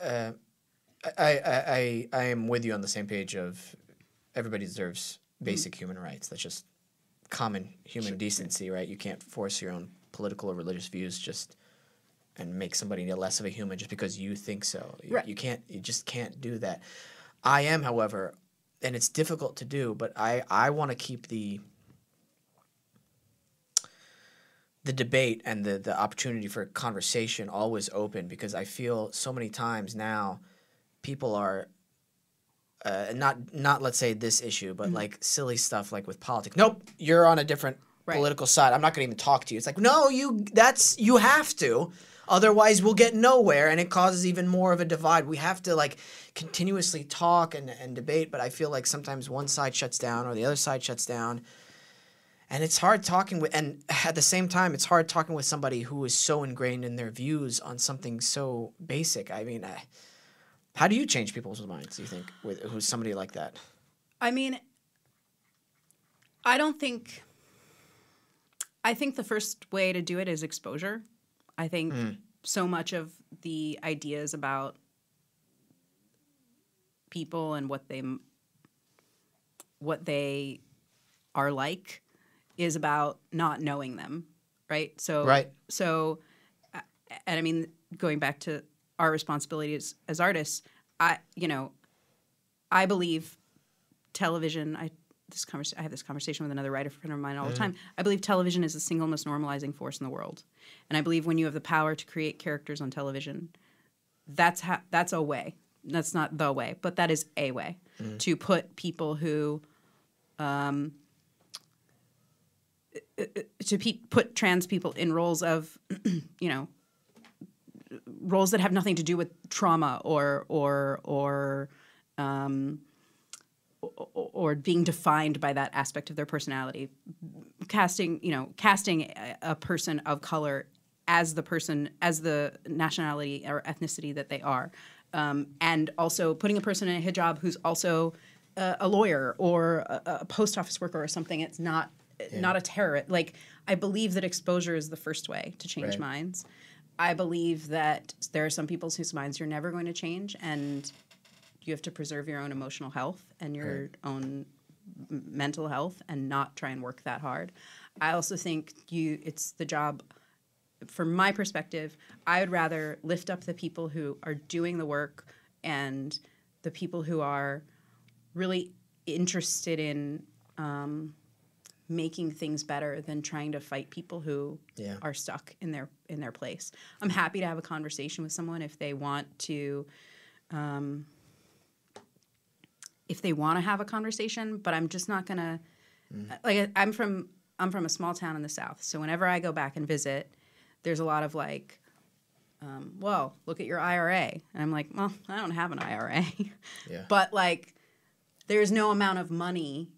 Uh, I, I I I am with you on the same page of everybody deserves basic mm. human rights. That's just common human sure. decency, right? You can't force your own political or religious views just and make somebody less of a human just because you think so. You, right. you can't you just can't do that. I am, however, and it's difficult to do, but I, I want to keep the the debate and the, the opportunity for conversation always open because I feel so many times now people are uh, not not let's say this issue, but mm-hmm. like silly stuff like with politics. Nope, you're on a different Right. political side. I'm not going to even talk to you. It's like, no, you that's you have to. Otherwise, we'll get nowhere, and it causes even more of a divide. We have to, like, continuously talk and, and debate, but I feel like sometimes one side shuts down or the other side shuts down, and it's hard talking with – and at the same time, it's hard talking with somebody who is so ingrained in their views on something so basic. I mean, I, how do you change people's minds, do you think, with who's somebody like that? I mean, I don't think – I think the first way to do it is exposure. I think mm. so much of the ideas about people and what they what they are like is about not knowing them, right? So, right. so, and I mean, going back to our responsibilities as artists, I you know, I believe television. I. This converse, I have this conversation with another writer friend of mine all the time. I believe television is the single most normalizing force in the world. And I believe when you have the power to create characters on television, that's how, that's a way. That's not the way, but that is a way mm. to put people who um, – to pe put trans people in roles of, you know, roles that have nothing to do with trauma or or – or um, or being defined by that aspect of their personality. Casting, you know, casting a, a person of color as the person, as the nationality or ethnicity that they are. Um, and also putting a person in a hijab who's also uh, a lawyer or a, a post office worker or something. It's not, yeah. not a terrorist. Like, I believe that exposure is the first way to change right. minds. I believe that there are some people whose minds you're never going to change, and you have to preserve your own emotional health and your right. own m mental health and not try and work that hard. I also think you it's the job, from my perspective, I would rather lift up the people who are doing the work and the people who are really interested in um, making things better than trying to fight people who yeah. are stuck in their, in their place. I'm happy to have a conversation with someone if they want to um, – if they want to have a conversation, but I'm just not gonna. Mm. Like I'm from I'm from a small town in the South, so whenever I go back and visit, there's a lot of like, um, well, look at your I R A, and I'm like, well, I don't have an I R A, yeah. But like, there's no amount of money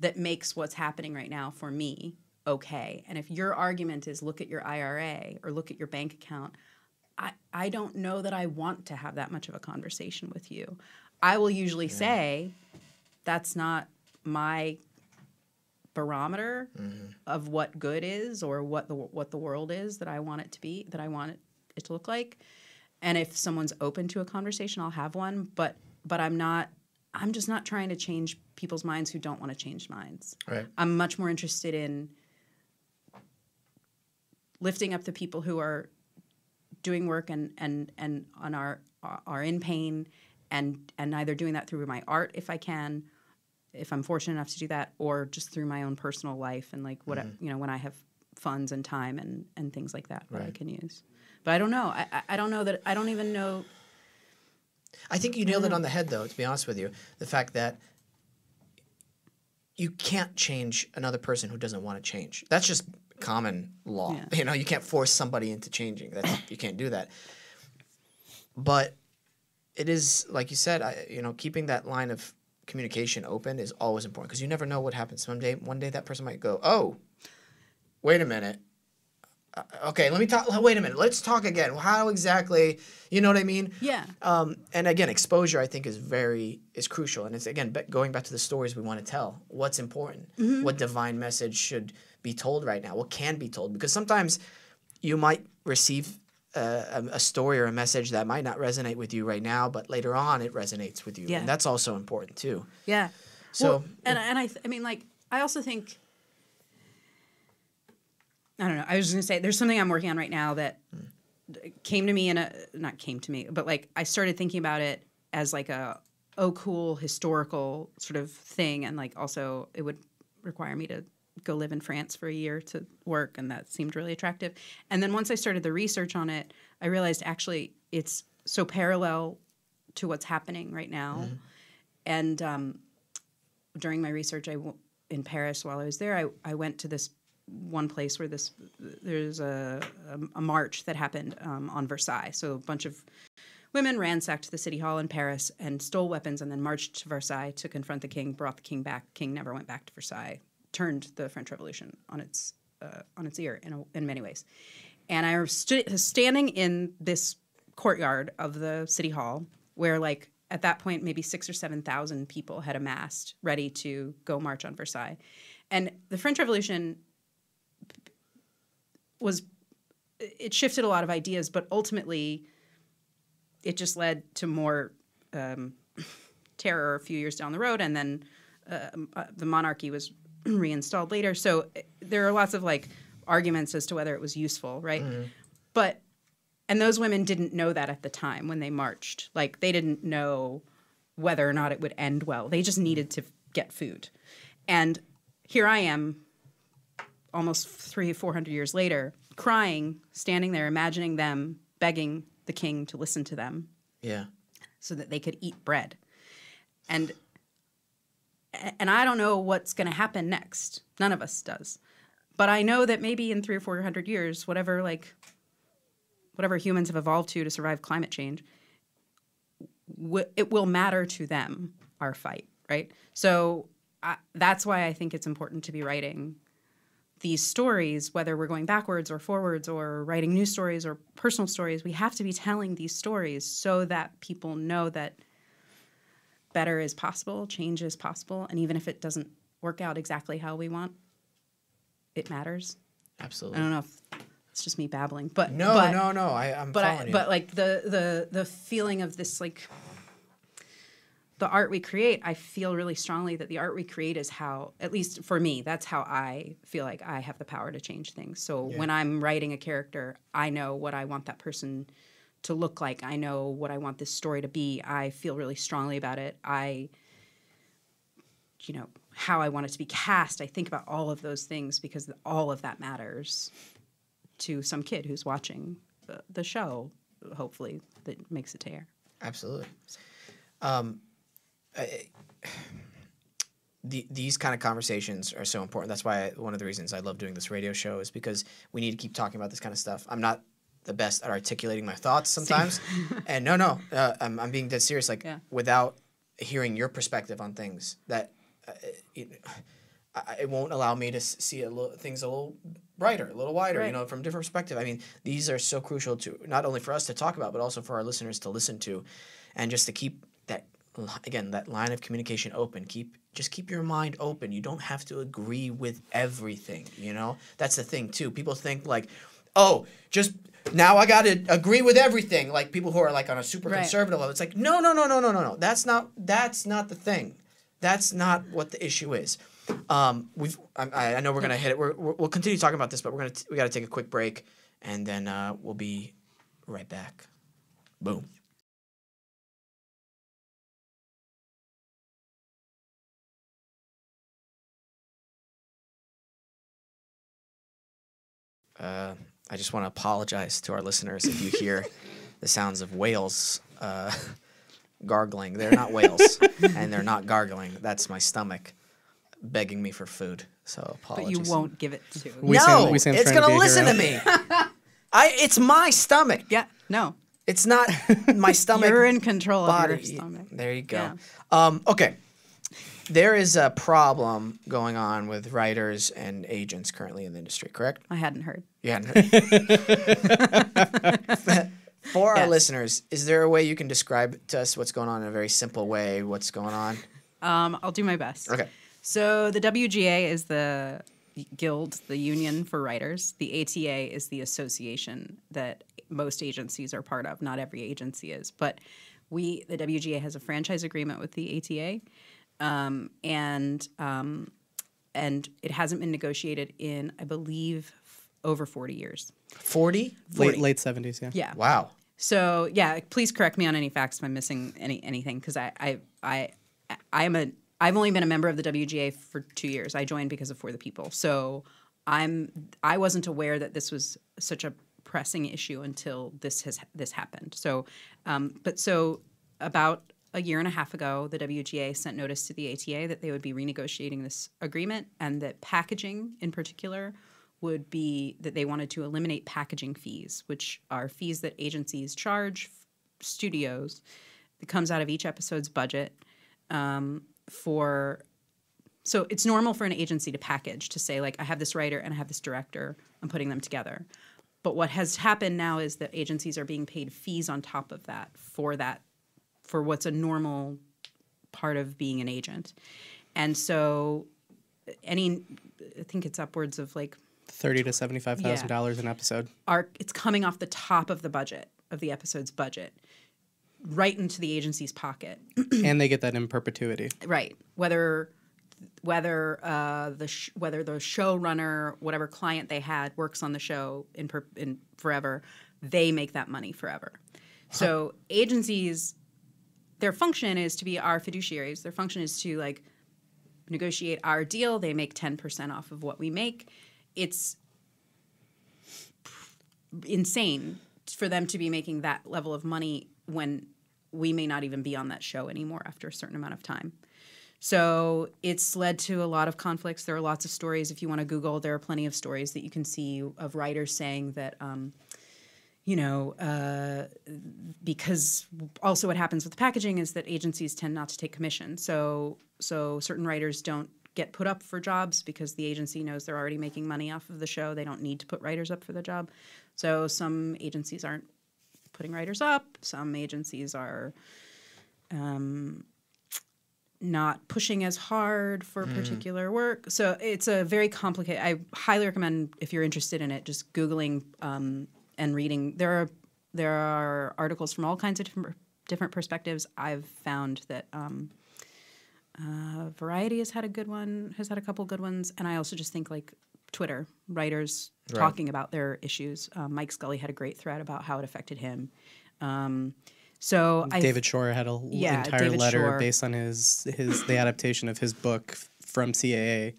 that makes what's happening right now for me okay. And if your argument is look at your I R A or look at your bank account, I, I don't know that I want to have that much of a conversation with you. I will usually yeah. say that's not my barometer mm-hmm. of what good is or what the what the world is that I want it to be, that I want it, it to look like. And if someone's open to a conversation, I'll have one. But but I'm not I'm just not trying to change people's minds who don't want to change minds. Right. I'm much more interested in lifting up the people who are doing work and and and on our are in pain and and either doing that through my art if I can, if I'm fortunate enough to do that, or just through my own personal life and like what mm-hmm. I, you know, when I have funds and time and and things like that right. that I can use. But I don't know. I I don't know that I don't even know. I think you nailed it on the head, though, to be honest with you. The fact that you can't change another person who doesn't want to change. That's just common law. Yeah. You know, you can't force somebody into changing. That's, you can't do that. But it is, like you said, I, you know, keeping that line of communication open is always important because you never know what happens. Someday, one day that person might go, oh, wait a minute. Uh, okay, let me talk. Wait a minute. Let's talk again. How exactly? You know what I mean? Yeah. Um, and again, exposure I think is very is crucial, and it's again going back to the stories we want to tell. What's important? Mm-hmm. What divine message should be told right now? What can be told? Because sometimes you might receive uh, a, a story or a message that might not resonate with you right now, but later on it resonates with you, yeah. and that's also important too. Yeah. So well, and and I th I mean like I also think. I don't know. I was just going to say there's something I'm working on right now that mm. came to me in a – not came to me, but, like, I started thinking about it as, like, a oh, cool historical sort of thing. And, like, also it would require me to go live in France for a year to work, and that seemed really attractive. And then once I started the research on it, I realized actually it's so parallel to what's happening right now. Mm. And um, during my research I w in Paris while I was there, I, I went to this – one place where this there's a, a, a march that happened um, on Versailles. So a bunch of women ransacked the city hall in Paris and stole weapons and then marched to Versailles to confront the king, brought the king back. King never went back to Versailles, turned the French Revolution on its uh, on its ear in, a, in many ways. And I was st standing in this courtyard of the city hall where, like, at that point, maybe six or seven thousand people had amassed ready to go march on Versailles. And the French Revolution was it shifted a lot of ideas, but ultimately it just led to more um, terror a few years down the road, and then uh, uh, the monarchy was reinstalled later. So uh, there are lots of like arguments as to whether it was useful, right? Mm-hmm. But and those women didn't know that at the time when they marched. Like they didn't know whether or not it would end well. They just needed to get food. And here I am, almost three, four hundred years later, crying, standing there, imagining them begging the king to listen to them, yeah, so that they could eat bread, and and I don't know what's going to happen next. None of us does, but I know that maybe in three or four hundred years, whatever like, whatever humans have evolved to to survive climate change, w it will matter to them. Our fight, right? So I, that's why I think it's important to be writing these stories, whether we're going backwards or forwards or writing new stories or personal stories. We have to be telling these stories so that people know that better is possible, change is possible, and even if it doesn't work out exactly how we want, it matters. Absolutely. I don't know if it's just me babbling, but no, but, no, no, I, I'm but following I, you. But like the the the feeling of this, like the art we create, I feel really strongly that the art we create is how, at least for me, that's how I feel like I have the power to change things. So yeah. when I'm writing a character, I know what I want that person to look like. I know what I want this story to be. I feel really strongly about it. I, you know, how I want it to be cast. I think about all of those things because all of that matters to some kid who's watching the, the show, hopefully, that makes it to air. Absolutely. Um, uh, the, these kind of conversations are so important. That's why I, one of the reasons I love doing this radio show is because we need to keep talking about this kind of stuff. I'm not the best at articulating my thoughts sometimes. and no, no, uh, I'm, I'm being dead serious. Like yeah. without hearing your perspective on things that uh, it, I, it won't allow me to see a little, things a little brighter, a little wider, right. you know, from a different perspective. I mean, these are so crucial to not only for us to talk about, but also for our listeners to listen to, and just to keep that, again, that line of communication open. Keep, just keep your mind open. You don't have to agree with everything, you know? That's the thing too. People think like, oh, just now I got to agree with everything. Like people who are like on a super right. conservative level. It's like, no, no, no, no, no, no, no. That's not, that's not the thing. That's not what the issue is. Um, we've. I, I know we're gonna hit it. We're, we're, we'll continue talking about this, but we're gonna. T we gotta take a quick break, and then uh, we'll be right back. Boom. Uh, I just want to apologize to our listeners if you hear the sounds of whales. Uh, gargling. They're not whales, and they're not gargling. That's my stomach begging me for food, so apologies. But you won't give it to. We no, sound, we sound it's gonna to listen to me. I, it's my stomach. Yeah, no, it's not my stomach. You're in control body. Of your stomach. There you go. Yeah. Um, okay, there is a problem going on with writers and agents currently in the industry. Correct? I hadn't heard. You hadn't heard. For yes. our listeners, is there a way you can describe to us what's going on in a very simple way? What's going on? Um, I'll do my best. Okay. So the W G A is the guild, the union for writers. The A T A is the association that most agencies are part of. Not every agency is. But we, the W G A has a franchise agreement with the A T A, um, and um, and it hasn't been negotiated in, I believe, f over forty years. forty? forty. Late, late seventies, yeah. Yeah. Wow. So, yeah, please correct me on any facts if I'm missing any anything, because I, I, I, I am a... I've only been a member of the W G A for two years. I joined because of For the People. So I'm I wasn't aware that this was such a pressing issue until this has this happened. So, um, but so about a year and a half ago, the W G A sent notice to the A T A that they would be renegotiating this agreement, and that packaging in particular would be that they wanted to eliminate packaging fees, which are fees that agencies charge studios. It comes out of each episode's budget. Um, For so it's normal for an agency to package, to say like, I have this writer and I have this director, I'm putting them together. But what has happened now is that agencies are being paid fees on top of that for that for what's a normal part of being an agent. And so any I think it's upwards of like thirty to seventy five thousand yeah, dollars an episode. Are it's coming off the top of the budget of the episode's budget. Right into the agency's pocket, and they get that in perpetuity. Right, whether whether uh, the sh whether the showrunner, whatever client they had, works on the show in per in forever, they make that money forever. Huh. So agencies, their function is to be our fiduciaries. Their function is to like negotiate our deal. They make ten percent off of what we make. It's insane for them to be making that level of money when we may not even be on that show anymore after a certain amount of time. So it's led to a lot of conflicts. There are lots of stories. If you want to Google, there are plenty of stories that you can see of writers saying that, um, you know, uh, because also what happens with the packaging is that agencies tend not to take commission. So, so certain writers don't get put up for jobs because the agency knows they're already making money off of the show. They don't need to put writers up for the job. So some agencies aren't putting writers up. Some agencies are um, not pushing as hard for mm. particular work. So it's a very complicated, I highly recommend if you're interested in it, just Googling um, and reading. There are, there are articles from all kinds of different, different perspectives. I've found that um, uh, Variety has had a good one, has had a couple good ones. And I also just think like Twitter, writers right. talking about their issues. Uh, Mike Scully had a great thread about how it affected him. Um, so David I Shore had an yeah, entire David letter Shore. based on his his the adaptation of his book from C A A,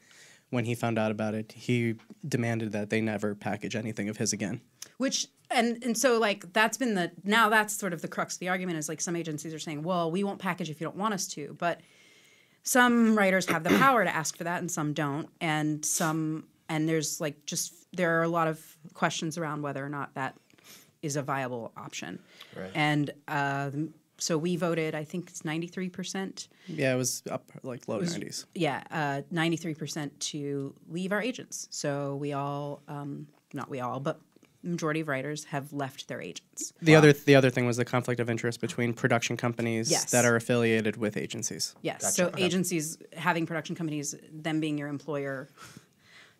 when he found out about it, he demanded that they never package anything of his again. Which, and, and so, like, that's been the, now that's sort of the crux of the argument is, like, some agencies are saying, well, we won't package if you don't want us to. But some writers have the power to ask for that and some don't. And some, and there's, like, just, there are a lot of questions around whether or not that is a viable option. Right. And uh, so we voted, I think it's ninety-three percent. Yeah, it was up like low was, nineties. Yeah, uh, ninety-three percent to leave our agents. So we all, um, not we all, but majority of writers have left their agents. The, wow. other, the other thing was the conflict of interest between production companies yes. that are affiliated with agencies. Yes, gotcha. So okay. agencies, having production companies, them being your employer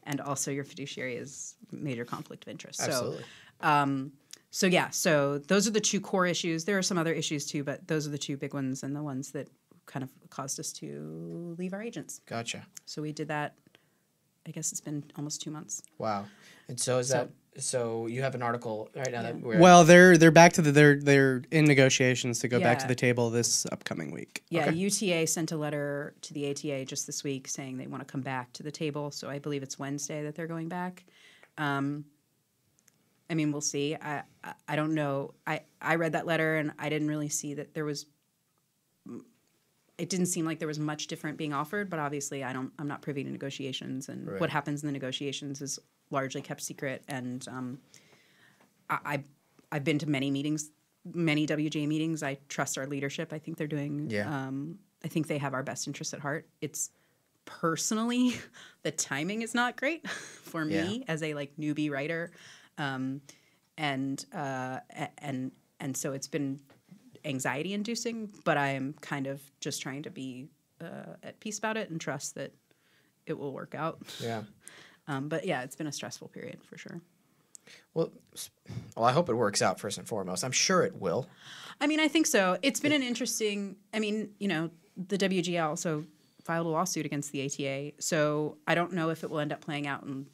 and also your fiduciary is major conflict of interest. Absolutely. So, um, So, yeah, so those are the two core issues. There are some other issues, too, but those are the two big ones and the ones that kind of caused us to leave our agents. Gotcha. So we did that, I guess it's been almost two months. Wow. And so is so, that – so you have an article right now yeah. that we're – Well, they're, they're back to the – they're they're in negotiations to go yeah. back to the table this upcoming week. Yeah, okay. U T A sent a letter to the A T A just this week saying they want to come back to the table. So I believe it's Wednesday that they're going back. Um I mean, we'll see. I, I I don't know. I I read that letter and I didn't really see that there was. It didn't seem like there was much different being offered, but obviously I don't. I'm not privy to negotiations, and right. what happens in the negotiations is largely kept secret. And um, I, I I've been to many meetings, many W G A meetings. I trust our leadership. I think they're doing. Yeah. Um, I think they have our best interests at heart. It's. Personally, the timing is not great for me yeah. as a like newbie writer. Um, and, uh, and, and so it's been anxiety inducing, but I am kind of just trying to be, uh, at peace about it and trust that it will work out. Yeah. Um, but yeah, it's been a stressful period for sure. Well, well, I hope it works out first and foremost. I'm sure it will. I mean, I think so. It's been an interesting, I mean, you know, the W G A also filed a lawsuit against the A T A. So I don't know if it will end up playing out in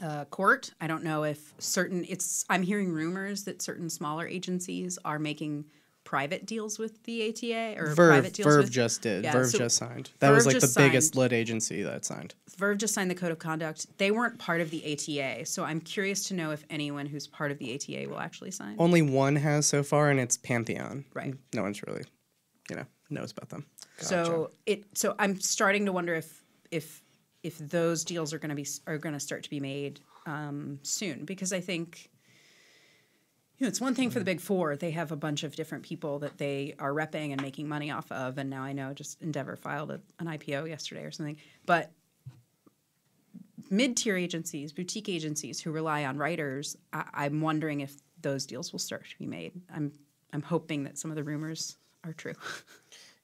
Uh, court. I don't know if certain it's I'm hearing rumors that certain smaller agencies are making private deals with the A T A or Verve, private deals Verve with, just did. Yeah, Verve so just signed. That Verve was like the signed, biggest lit agency that signed. Verve just signed the code of conduct. They weren't part of the A T A. So I'm curious to know if anyone who's part of the A T A will actually sign. Only one has so far and it's Pantheon. Right. No one's really, you know, knows about them. Gotcha. So it so I'm starting to wonder if if if those deals are going to be are going to start to be made um, soon, because I think, you know, it's one thing for the big four. They have a bunch of different people that they are repping and making money off of. And now I know just Endeavor filed a, an I P O yesterday or something. But mid-tier agencies, boutique agencies who rely on writers, I, I'm wondering if those deals will start to be made. I'm I'm hoping that some of the rumors are true.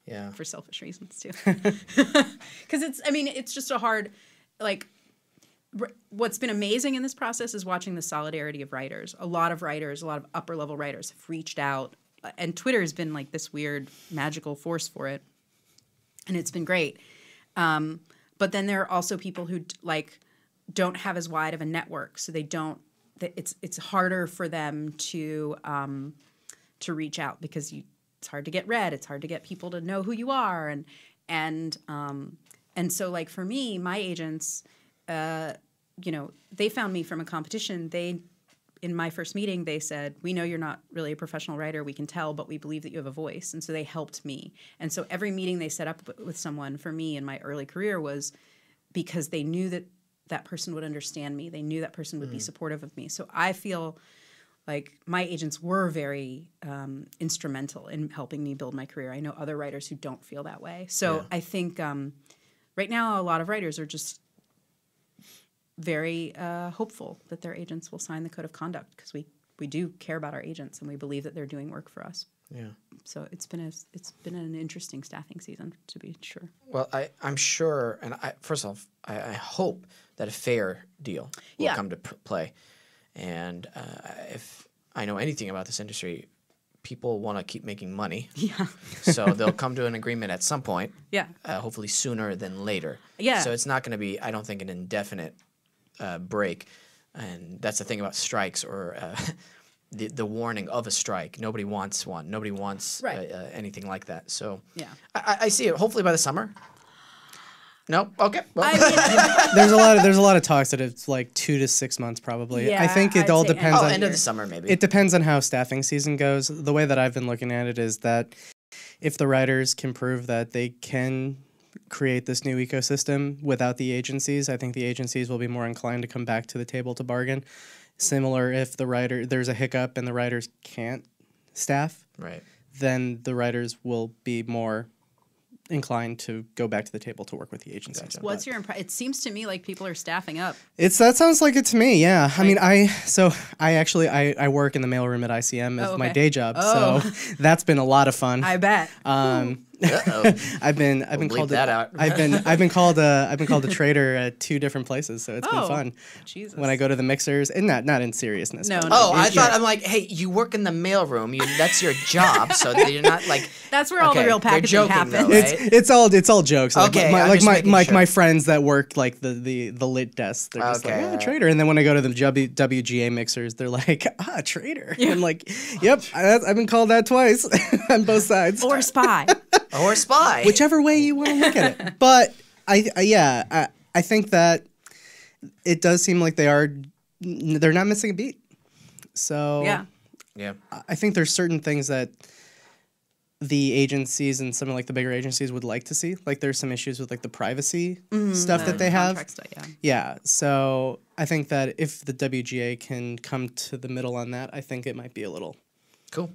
Yeah. For selfish reasons, too. Because it's, I mean, it's just a hard, like, r what's been amazing in this process is watching the solidarity of writers. A lot of writers, a lot of upper level writers have reached out. And Twitter has been like this weird magical force for it. And it's been great. Um, but then there are also people who, like, don't have as wide of a network. So they don't, it's, it's harder for them to, um, to reach out because you, it's hard to get read. It's hard to get people to know who you are, and and um, and so like for me, my agents, uh, you know, they found me from a competition. They, in my first meeting, they said, "We know you're not really a professional writer. We can tell, but we believe that you have a voice." And so they helped me. And so every meeting they set up with someone for me in my early career was because they knew that that person would understand me. They knew that person would mm. be supportive of me. So I feel. Like, my agents were very um, instrumental in helping me build my career. I know other writers who don't feel that way. So yeah. I think um, right now a lot of writers are just very uh, hopeful that their agents will sign the code of conduct because we, we do care about our agents and we believe that they're doing work for us. Yeah. So it's been a, it's been an interesting staffing season, to be sure. Well, I, I'm sure, and I, first off, I, I hope that a fair deal will yeah. come to pr play. And uh, if I know anything about this industry, people want to keep making money. Yeah. So they'll come to an agreement at some point. Yeah. Uh, hopefully sooner than later. Yeah. So it's not going to be, I don't think, an indefinite uh, break. And that's the thing about strikes or uh, the the warning of a strike. Nobody wants one. Nobody wants right. uh, uh, anything like that. So yeah, I, I see it. Hopefully by the summer. No. Okay. Well. I mean, there's a lot of there's a lot of talks that it's like two to six months probably. Yeah, I think it I'd all depends. End. Oh, on, end of the summer maybe. It depends on how staffing season goes. The way that I've been looking at it is that if the writers can prove that they can create this new ecosystem without the agencies, I think the agencies will be more inclined to come back to the table to bargain. Similar, if the writer there's a hiccup and the writers can't staff, right? Then the writers will be more inclined to go back to the table to work with the agencies. Gotcha. What's your impression? It seems to me like people are staffing up. It's that sounds like it to me. Yeah, right. I mean, I so I actually I, I work in the mailroom at I C M as oh, okay. my day job, oh. so that's been a lot of fun. I bet. Um, Uh-oh. I've been I've we'll been called that a, out. I've been I've been called a I've been called a traitor at two different places, so it's oh, been fun. Jesus. When I go to the mixers, and not not in seriousness. No. no oh, I thought I'm like, hey, you work in the mailroom. You that's your job, so you're not like that's where okay, all the real packaging joking, happens. Though, right? It's it's all it's all jokes. Like, okay, my, like my my, sure. my friends that work like the the the lit desk, they're just okay. like, oh, traitor. And then when I go to the W G A mixers, they're like, ah, traitor. Yeah. I'm like, yep, I, I've been called that twice on both sides. Or spy. Or spy. Whichever way you want to look at it. But, I, I yeah, I, I think that it does seem like they are, they're not missing a beat. So, yeah. Yeah. I think there's certain things that the agencies and some of like the bigger agencies would like to see. Like there's some issues with like the privacy mm-hmm, stuff the that they have. Stuff, yeah. yeah. So I think that if the W G A can come to the middle on that, I think it might be a little. Cool.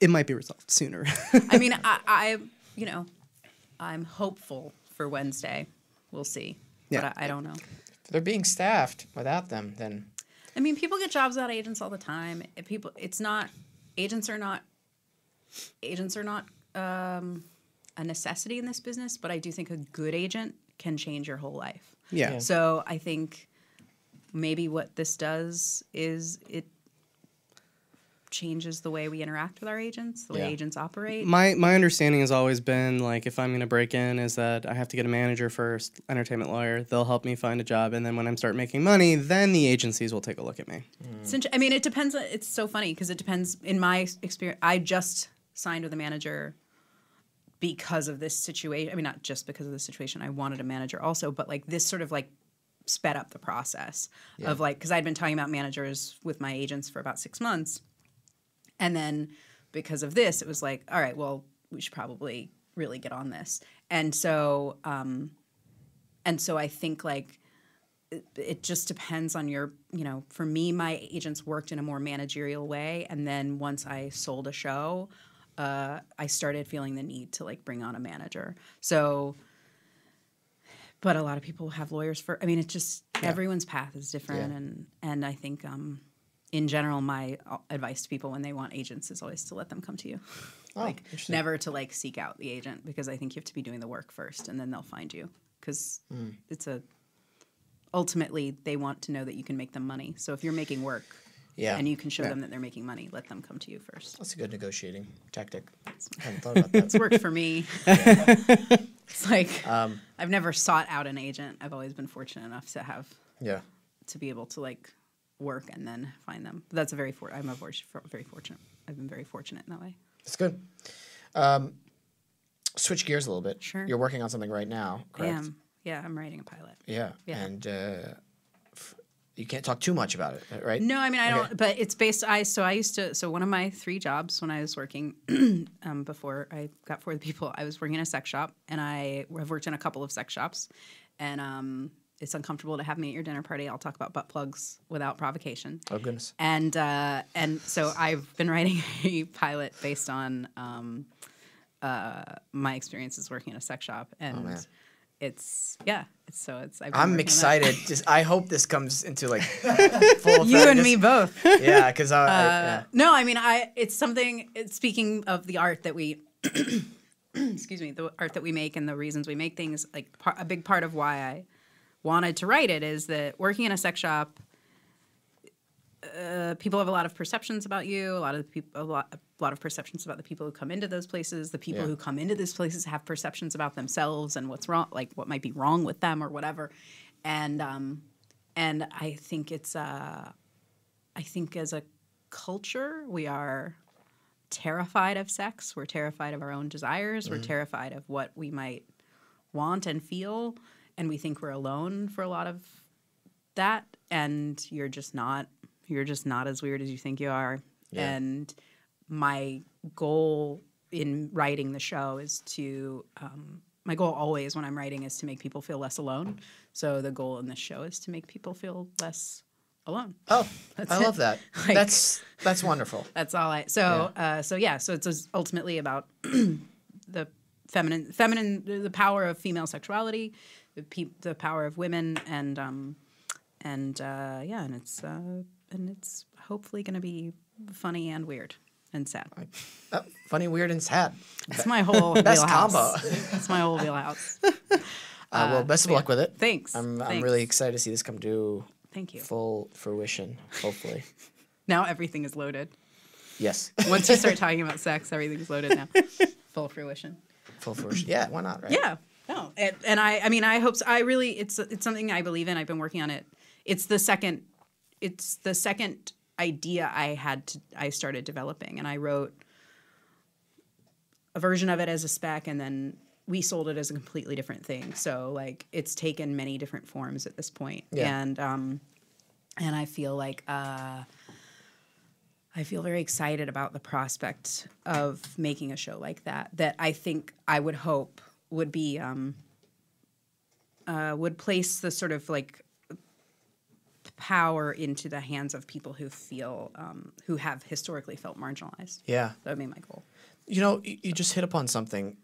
It might be resolved sooner. I mean, I, I, you know, I'm hopeful for Wednesday. We'll see. Yeah. But I, I don't know. If they're being staffed without them, then. I mean, people get jobs without agents all the time. If people, it's not, agents are not, agents are not um, a necessity in this business, but I do think a good agent can change your whole life. Yeah. yeah. So I think maybe what this does is it, changes the way we interact with our agents, the yeah. way agents operate. My my understanding has always been like if I'm going to break in is that I have to get a manager first, entertainment lawyer. They'll help me find a job, and then when I start making money, then the agencies will take a look at me. Mm. Since, I mean, it depends. It's so funny because it depends. In my experience, I just signed with a manager because of this situation. I mean, not just because of the situation. I wanted a manager also, but like this sort of like sped up the process yeah. of like because I'd been talking about managers with my agents for about six months. And then because of this, it was like, all right, well, we should probably really get on this. And so um, and so I think, like, it, it just depends on your, you know, for me, my agents worked in a more managerial way. And then once I sold a show, uh, I started feeling the need to, like, bring on a manager. So but a lot of people have lawyers for – I mean, it's just yeah. everyone's path is different. Yeah. And, and I think um, – in general, my advice to people when they want agents is always to let them come to you. Oh, like never to like seek out the agent because I think you have to be doing the work first and then they'll find you because mm. it's a ultimately they want to know that you can make them money. So if you're making work yeah. and you can show yeah. them that they're making money, let them come to you first. That's a good negotiating tactic. I hadn't thought about that. It's worked for me. Yeah. It's like um, I've never sought out an agent. I've always been fortunate enough to have yeah. to be able to like – work and then find them. That's a very for I'm a for very fortunate. I've been very fortunate in that way. That's good. Um, switch gears a little bit. Sure. You're working on something right now, correct? I am. Yeah, I'm writing a pilot. Yeah. yeah. And uh, f you can't talk too much about it, right? No, I mean I okay. don't. But it's based. I so I used to. So one of my three jobs when I was working um, before I got For the People, I was working in a sex shop, and I have worked in a couple of sex shops, and. Um, It's uncomfortable to have me at your dinner party. I'll talk about butt plugs without provocation. Oh, goodness. And, uh, and so I've been writing a pilot based on um, uh, my experiences working in a sex shop. And oh, man. It's, yeah. It's, so it's, I've been I'm excited. Just, I hope this comes into like full You and just, me both. Yeah, because I, uh, I yeah. No, I mean, I. it's something, it's, speaking of the art that we, excuse me, the art that we make and the reasons we make things, like par a big part of why I, wanted to write it is that working in a sex shop, uh, people have a lot of perceptions about you. A lot of people, a lot, a lot of perceptions about the people who come into those places. The people yeah. who come into these places have perceptions about themselves and what's wrong, like what might be wrong with them or whatever. And um, and I think it's, uh, I think as a culture, we are terrified of sex. We're terrified of our own desires. Mm-hmm. We're terrified of what we might want and feel. and we think we're alone for a lot of that, and you're just not. You're just not as weird as you think you are. Yeah. And my goal in writing the show is to um, – my goal always when I'm writing is to make people feel less alone. So the goal in this show is to make people feel less alone. Oh, that's I it. love that. Like, that's that's wonderful. That's all I – so yeah. Uh, so yeah, so it's ultimately about the feminine – feminine, the power of female sexuality, the, pe the power of women, and um, and uh, yeah, and it's uh, and it's hopefully going to be funny and weird. And sad. Oh, funny, weird, and sad. That's my whole best wheelhouse. Combo. That's my whole wheelhouse. Uh, uh, well, best of yeah. luck with it. Thanks. I'm, Thanks. I'm really excited to see this come to Thank you. full fruition, hopefully. Now everything is loaded. Yes. Once you start talking about sex, everything's loaded now. Full fruition. Full fruition. Yeah, why not, right? Yeah. No. And, and I, I mean, I hope so. I really, it's, it's something I believe in. I've been working on it. It's the second, it's the second... idea I had to I started developing, and I wrote a version of it as a spec, and then we sold it as a completely different thing. So like it's taken many different forms at this point. Yeah. And um and I feel like uh I feel very excited about the prospect of making a show like that that I think I would hope would be um uh would place the sort of like power into the hands of people who feel um, who have historically felt marginalized. Yeah, that would be my goal. You know, you, you just hit upon something.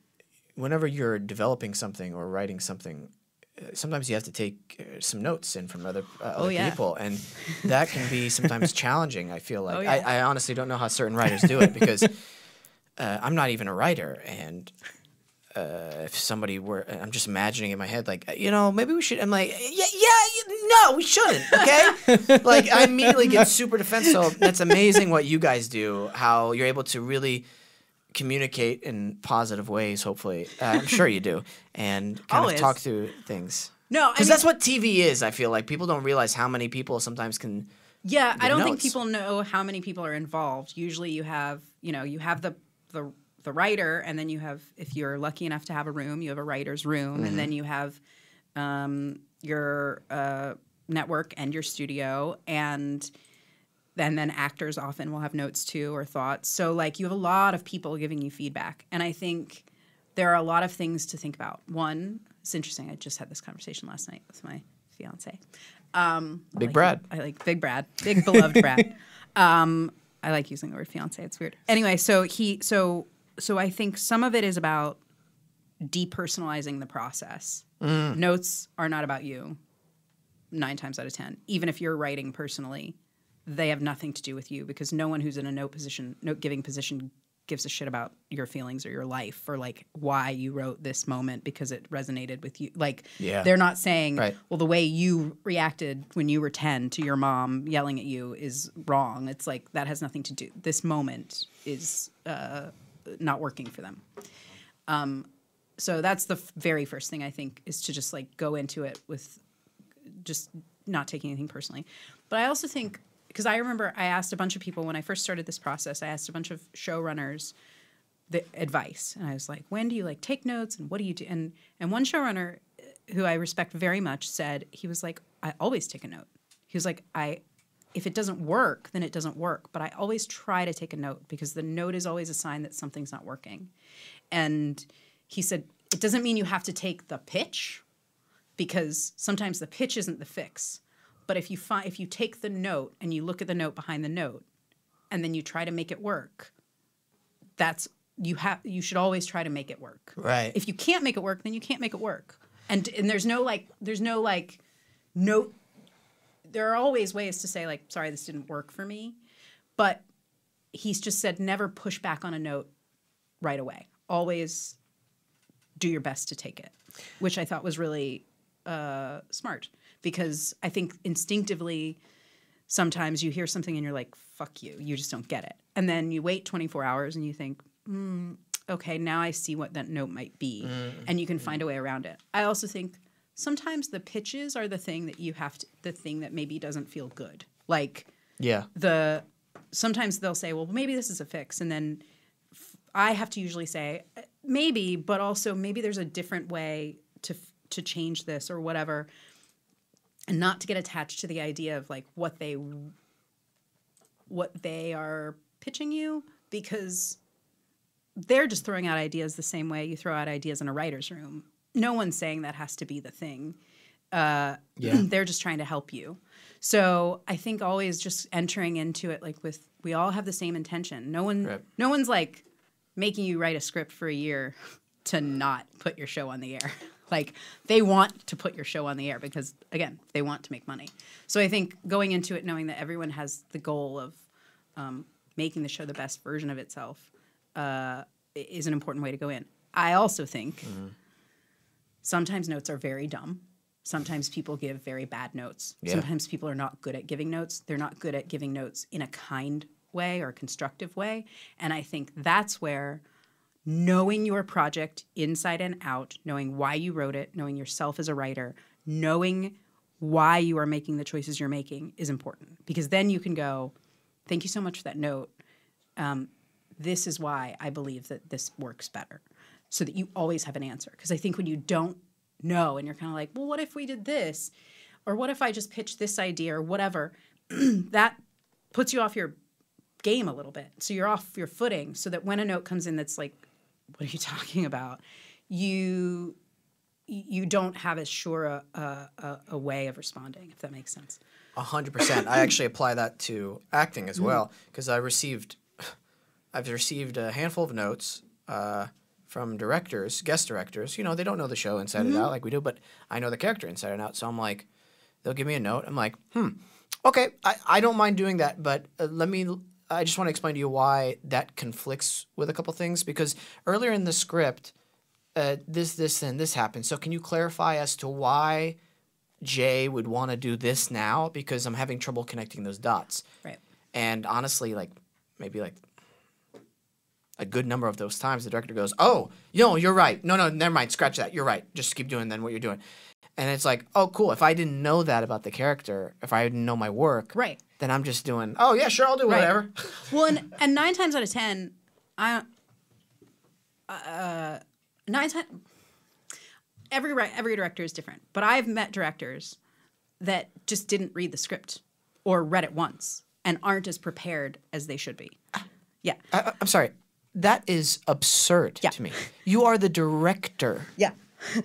Whenever you're developing something or writing something, uh, sometimes you have to take uh, some notes in from other uh, other oh, yeah. people, and that can be sometimes challenging. I feel like oh, yeah. I, I honestly don't know how certain writers do it, because uh, I'm not even a writer, and. Uh, if somebody were, I'm just imagining in my head, like, you know, maybe we should. I'm like, yeah, yeah, no, we shouldn't. Okay, like I immediately get super defensive. That's amazing what you guys do. How you're able to really communicate in positive ways. Hopefully, uh, I'm sure you do, and kind Always. of talk through things. No, because that's what T V is. I feel like people don't realize how many people sometimes can. Yeah, I don't notes. think people know how many people are involved. Usually, you have, you know, you have the the. the writer, and then you have, if you're lucky enough to have a room, you have a writer's room, mm-hmm. and then you have um, your uh, network and your studio, and then, then actors often will have notes too or thoughts. So like you have a lot of people giving you feedback, and I think there are a lot of things to think about. One, it's interesting, I just had this conversation last night with my fiance. Um, Big I like Brad. Him. I like Big Brad. Big beloved Brad. Um, I like using the word fiance, it's weird. Anyway, so he, so... So I think some of it is about depersonalizing the process. Mm. Notes are not about you nine times out of ten. Even if you're writing personally, they have nothing to do with you, because no one who's in a note position, note-giving position gives a shit about your feelings or your life or, like, why you wrote this moment because it resonated with you. Like, yeah. they're not saying, right. well, the way you reacted when you were ten to your mom yelling at you is wrong. It's like that has nothing to do. This moment is uh, – not working for them. Um, so that's the f very first thing I think, is to just like go into it with just not taking anything personally. But I also think, because I remember I asked a bunch of people when I first started this process, I asked a bunch of showrunners the advice. And I was like, when do you like take notes and what do you do? And, and one showrunner who I respect very much said, he was like, I always take a note. He was like, I, if it doesn't work, then it doesn't work. But I always try to take a note, because the note is always a sign that something's not working. And he said, it doesn't mean you have to take the pitch, because sometimes the pitch isn't the fix. But if you find, if you take the note and you look at the note behind the note, and then you try to make it work, that's you have you should always try to make it work. Right. If you can't make it work, then you can't make it work. And and there's no like there's no like note. There are always ways to say, like, sorry, this didn't work for me. But he's just said, never push back on a note right away. Always do your best to take it, which I thought was really uh, smart. Because I think instinctively sometimes you hear something and you're like, fuck you. You just don't get it. And then you wait twenty-four hours and you think, mm, okay, now I see what that note might be. Mm-hmm. And you can find a way around it. I also think – sometimes the pitches are the thing that you have to, the thing that maybe doesn't feel good. Like, yeah, the sometimes they'll say, well, maybe this is a fix. And then f I have to usually say, maybe, but also maybe there's a different way to, to change this or whatever, and not to get attached to the idea of like what they what they are pitching you, because they're just throwing out ideas the same way you throw out ideas in a writer's room. No one's saying that has to be the thing. Uh, yeah. They're just trying to help you. So I think always just entering into it like with we all have the same intention. No one, right. no one's like making you write a script for a year to not put your show on the air. Like they want to put your show on the air because, again, they want to make money. So I think going into it knowing that everyone has the goal of um, making the show the best version of itself uh, is an important way to go in. I also think mm-hmm. sometimes notes are very dumb. Sometimes people give very bad notes. Yeah. Sometimes people are not good at giving notes. They're not good at giving notes in a kind way or a constructive way. And I think that's where knowing your project inside and out, knowing why you wrote it, knowing yourself as a writer, knowing why you are making the choices you're making is important. Because then you can go, thank you so much for that note. Um, this is why I believe that this works better. So that you always have an answer. Because I think when you don't know and you're kind of like, well, what if we did this? Or what if I just pitched this idea or whatever? That puts you off your game a little bit. So you're off your footing so that when a note comes in that's like, what are you talking about? You you don't have as sure a, a, a way of responding, if that makes sense. A hundred percent. I actually apply that to acting as well, because I received, I've received a handful of notes uh, from directors, guest directors. You know, they don't know the show inside mm-hmm. and out like we do, but I know the character inside and out. So I'm like, they'll give me a note. I'm like, hmm, okay, I, I don't mind doing that, but uh, let me... I just want to explain to you why that conflicts with a couple things, because earlier in the script, uh, this, this, and this happened. So can you clarify as to why Jay would want to do this now? Because I'm having trouble connecting those dots. Right. And honestly, like maybe like a good number of those times the director goes, oh, no, you're right. No, no, never mind. Scratch that. You're right. Just keep doing then what you're doing. And it's like, oh, cool. If I didn't know that about the character, if I didn't know my work. Right. Then I'm just doing, oh, yeah, sure, I'll do whatever. Right. Well, and, and nine times out of ten, I, uh, nine times, every, every director is different. But I've met directors that just didn't read the script or read it once and aren't as prepared as they should be. Yeah. I, I'm sorry. That is absurd yeah. to me. You are the director. Yeah.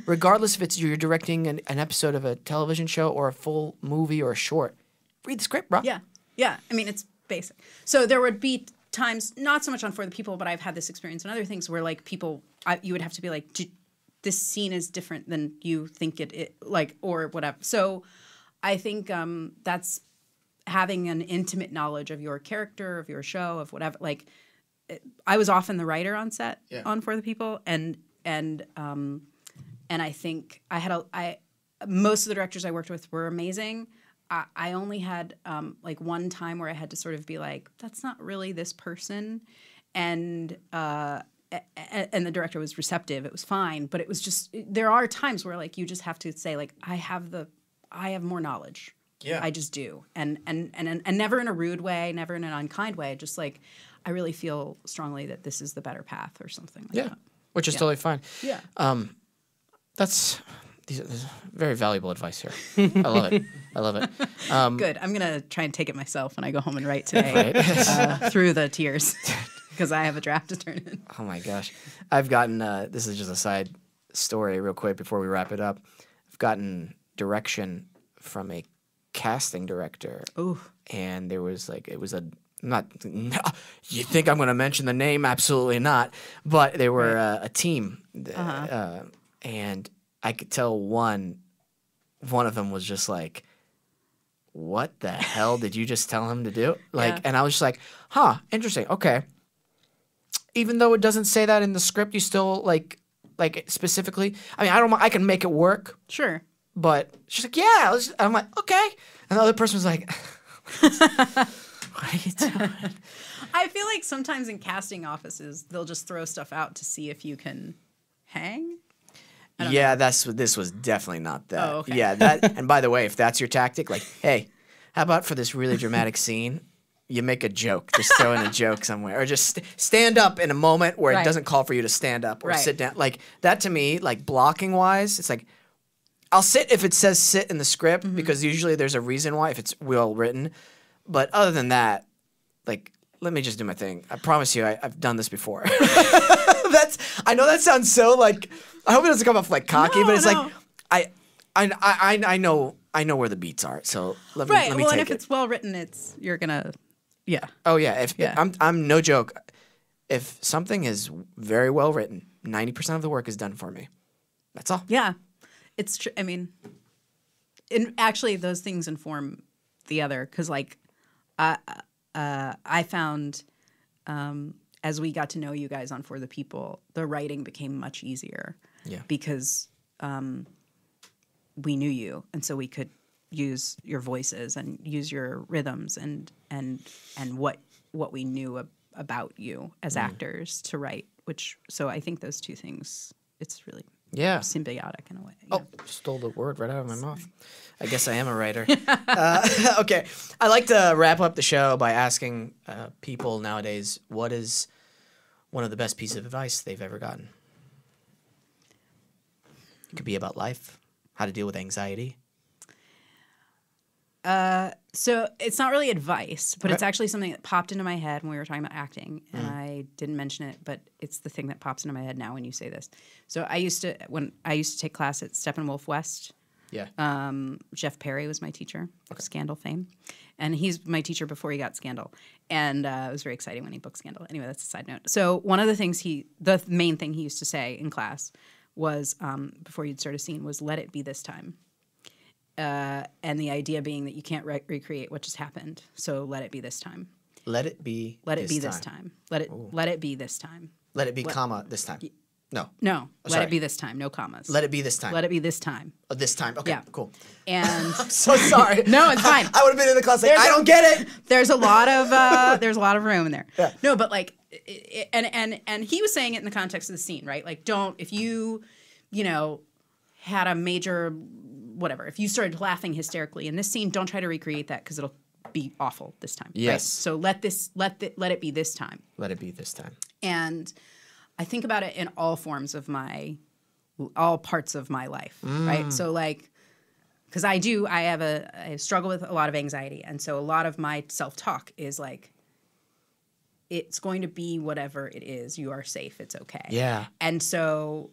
Regardless if it's you're directing an, an episode of a television show or a full movie or a short. Read the script, bro. Yeah. Yeah. I mean, it's basic. So there would be times, not so much on For the People, but I've had this experience on other things where, like, people, I, you would have to be like, this scene is different than you think it, it like, or whatever. So I think um, that's having an intimate knowledge of your character, of your show, of whatever. Like, it, I was often the writer on set yeah. on For the People. And, and, um, and I think I had a, I, most of the directors I worked with were amazing. I only had um, like one time where I had to sort of be like, that's not really this person. And uh, and the director was receptive. It was fine. But it was just, there are times where like you just have to say like, I have the, I have more knowledge. Yeah. I just do. And, and, and, and never in a rude way, never in an unkind way. Just like, I really feel strongly that this is the better path or something like yeah. that. Which is yeah. totally fine. Yeah. Um, that's... These are very valuable advice here. I love it. I love it. Um, Good. I'm going to try and take it myself when I go home and write today right? uh, through the tears because I have a draft to turn in. Oh, my gosh. I've gotten uh, – this is just a side story real quick before we wrap it up. I've gotten direction from a casting director. Ooh. And there was like – it was a – Not, no, you think I'm going to mention the name? Absolutely not. But they were right. uh, a team uh, uh-huh. uh, and – I could tell one, one of them was just like, what the hell did you just tell him to do? Like, yeah. And I was just like, huh, interesting. Okay. Even though it doesn't say that in the script, you still like, like specifically, I mean, I don't I can make it work. Sure. But she's like, yeah. Let's, I'm like, okay. And the other person was like, what are you doing? I feel like sometimes in casting offices, they'll just throw stuff out to see if you can hang. Yeah, know. that's this was definitely not that. Oh, okay. Yeah, that. And by the way, if that's your tactic, like, hey, how about for this really dramatic scene, you make a joke, just throw in a joke somewhere, or just st stand up in a moment where right. it doesn't call for you to stand up or right. sit down. Like that to me, like blocking wise, it's like, I'll sit if it says sit in the script, mm-hmm. because usually there's a reason why if it's well written. But other than that, like, let me just do my thing. I promise you, I, I've done this before. That's, I know that sounds so, like, I hope it doesn't come off, like, cocky, no, but it's no. like, I, I, I, I know, I know where the beats are, so let me, right. let me well, take it. Right, well, and if it's well written, it's, you're gonna, yeah. Oh, yeah, if, yeah. I'm, I'm, no joke, if something is very well written, ninety percent of the work is done for me. That's all. Yeah, it's true, I mean, and actually, those things inform the other, because, like, I, uh, I found um, as we got to know you guys on For the People, the writing became much easier. Yeah. Because um, we knew you, and so we could use your voices and use your rhythms and and and what what we knew ab about you as mm. actors to write. Which so I think those two things, it's really yeah symbiotic in a way. Oh, know? Stole the word right out of my Sorry. mouth. I guess I am a writer. uh, okay. I like to wrap up the show by asking uh, people nowadays, what is one of the best pieces of advice they've ever gotten? It could be about life, how to deal with anxiety. Uh, so it's not really advice, but okay. it's actually something that popped into my head when we were talking about acting, and mm. I didn't mention it, but it's the thing that pops into my head now when you say this. So I used to, when I used to take class at Steppenwolf West, yeah. Um, Jeff Perry was my teacher, okay. Scandal fame. And he's my teacher before he got Scandal. And uh, it was very exciting when he booked Scandal. Anyway, that's a side note. So one of the things he, the main thing he used to say in class was, um, before you'd start a scene, was let it be this time. Uh, and the idea being that you can't re recreate what just happened. So let it be this time. Let it be Let it be this time. Let it, let it be this time. Let it be, comma, this time. No. No. Oh, let it be this time. No commas. Let it be this time. Let it be this time. Oh, this time. Okay, yeah. cool. And I'm so sorry. No, it's fine. I, I would have been in the class like, there's I a, don't get it. There's a lot of uh, there's a lot of room in there. Yeah. No, but like, it, it, and and and he was saying it in the context of the scene, right? Like, don't if you, you know, had a major whatever. If you started laughing hysterically in this scene, don't try to recreate that because it'll be awful this time. Yes. Right? So let this let the, let it be this time. Let it be this time. And I think about it in all forms of my, all parts of my life, mm. right? So like, because I do, I have a, I struggle with a lot of anxiety. And so a lot of my self-talk is like, it's going to be whatever it is, you are safe, it's okay. Yeah. And so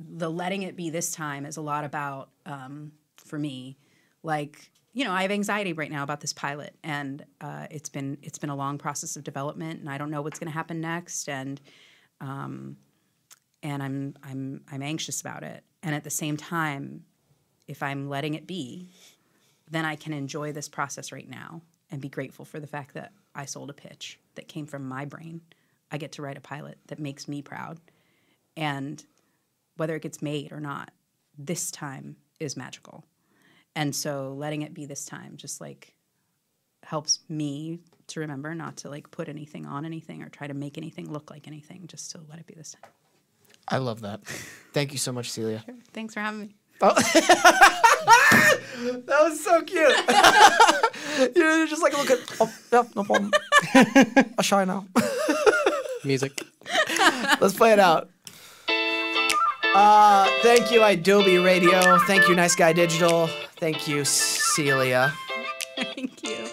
the letting it be this time is a lot about, um, for me, like, you know, I have anxiety right now about this pilot, and uh, it's been, it's been a long process of development, and I don't know what's gonna happen next. And Um, and I'm, I'm, I'm anxious about it. And at the same time, if I'm letting it be, then I can enjoy this process right now and be grateful for the fact that I sold a pitch that came from my brain. I get to write a pilot that makes me proud. And whether it gets made or not, this time is magical. And so letting it be this time just like helps me to remember not to like put anything on anything or try to make anything look like anything, just to let it be this time. I love that. Thank you so much, Celia. Sure. Thanks for having me. Oh. That was so cute. You're just like, look at, oh, yeah, no problem. I'll shy now. Music. Let's play it out. Uh, thank you, Adobe Radio. Thank you, Nice Guy Digital. Thank you, Celia. Thank you.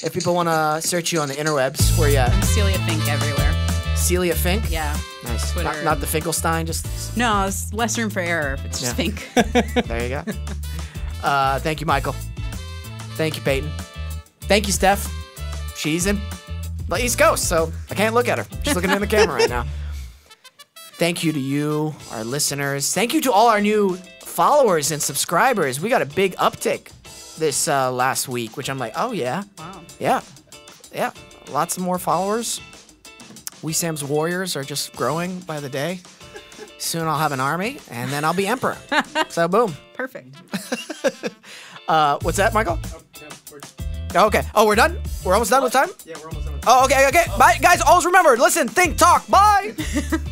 If people want to search you on the interwebs, where you at? I'm Celia Fink everywhere. Celia Fink? Yeah. Nice. Not, not the Finkelstein, just... No, it's less room for error if it's just yeah. Fink. There you go. uh, thank you, Michael. Thank you, Peyton. Thank you, Steph. She's in the East Coast, so I can't look at her. She's looking in the camera right now. Thank you to you, our listeners. Thank you to all our new followers and subscribers. We got a big uptick this uh, last week, which I'm like, oh yeah, wow. yeah, yeah, lots of more followers. Wesam's Warriors are just growing by the day. Soon I'll have an army, and then I'll be emperor. So boom, perfect. uh, what's that, Michael? Oh, yeah, we're just... oh, okay. Oh, we're done. We're almost done oh, with time. Yeah, we're almost done. With time. Oh, okay, okay. Oh. Bye, guys. Always remember, listen, think, talk. Bye.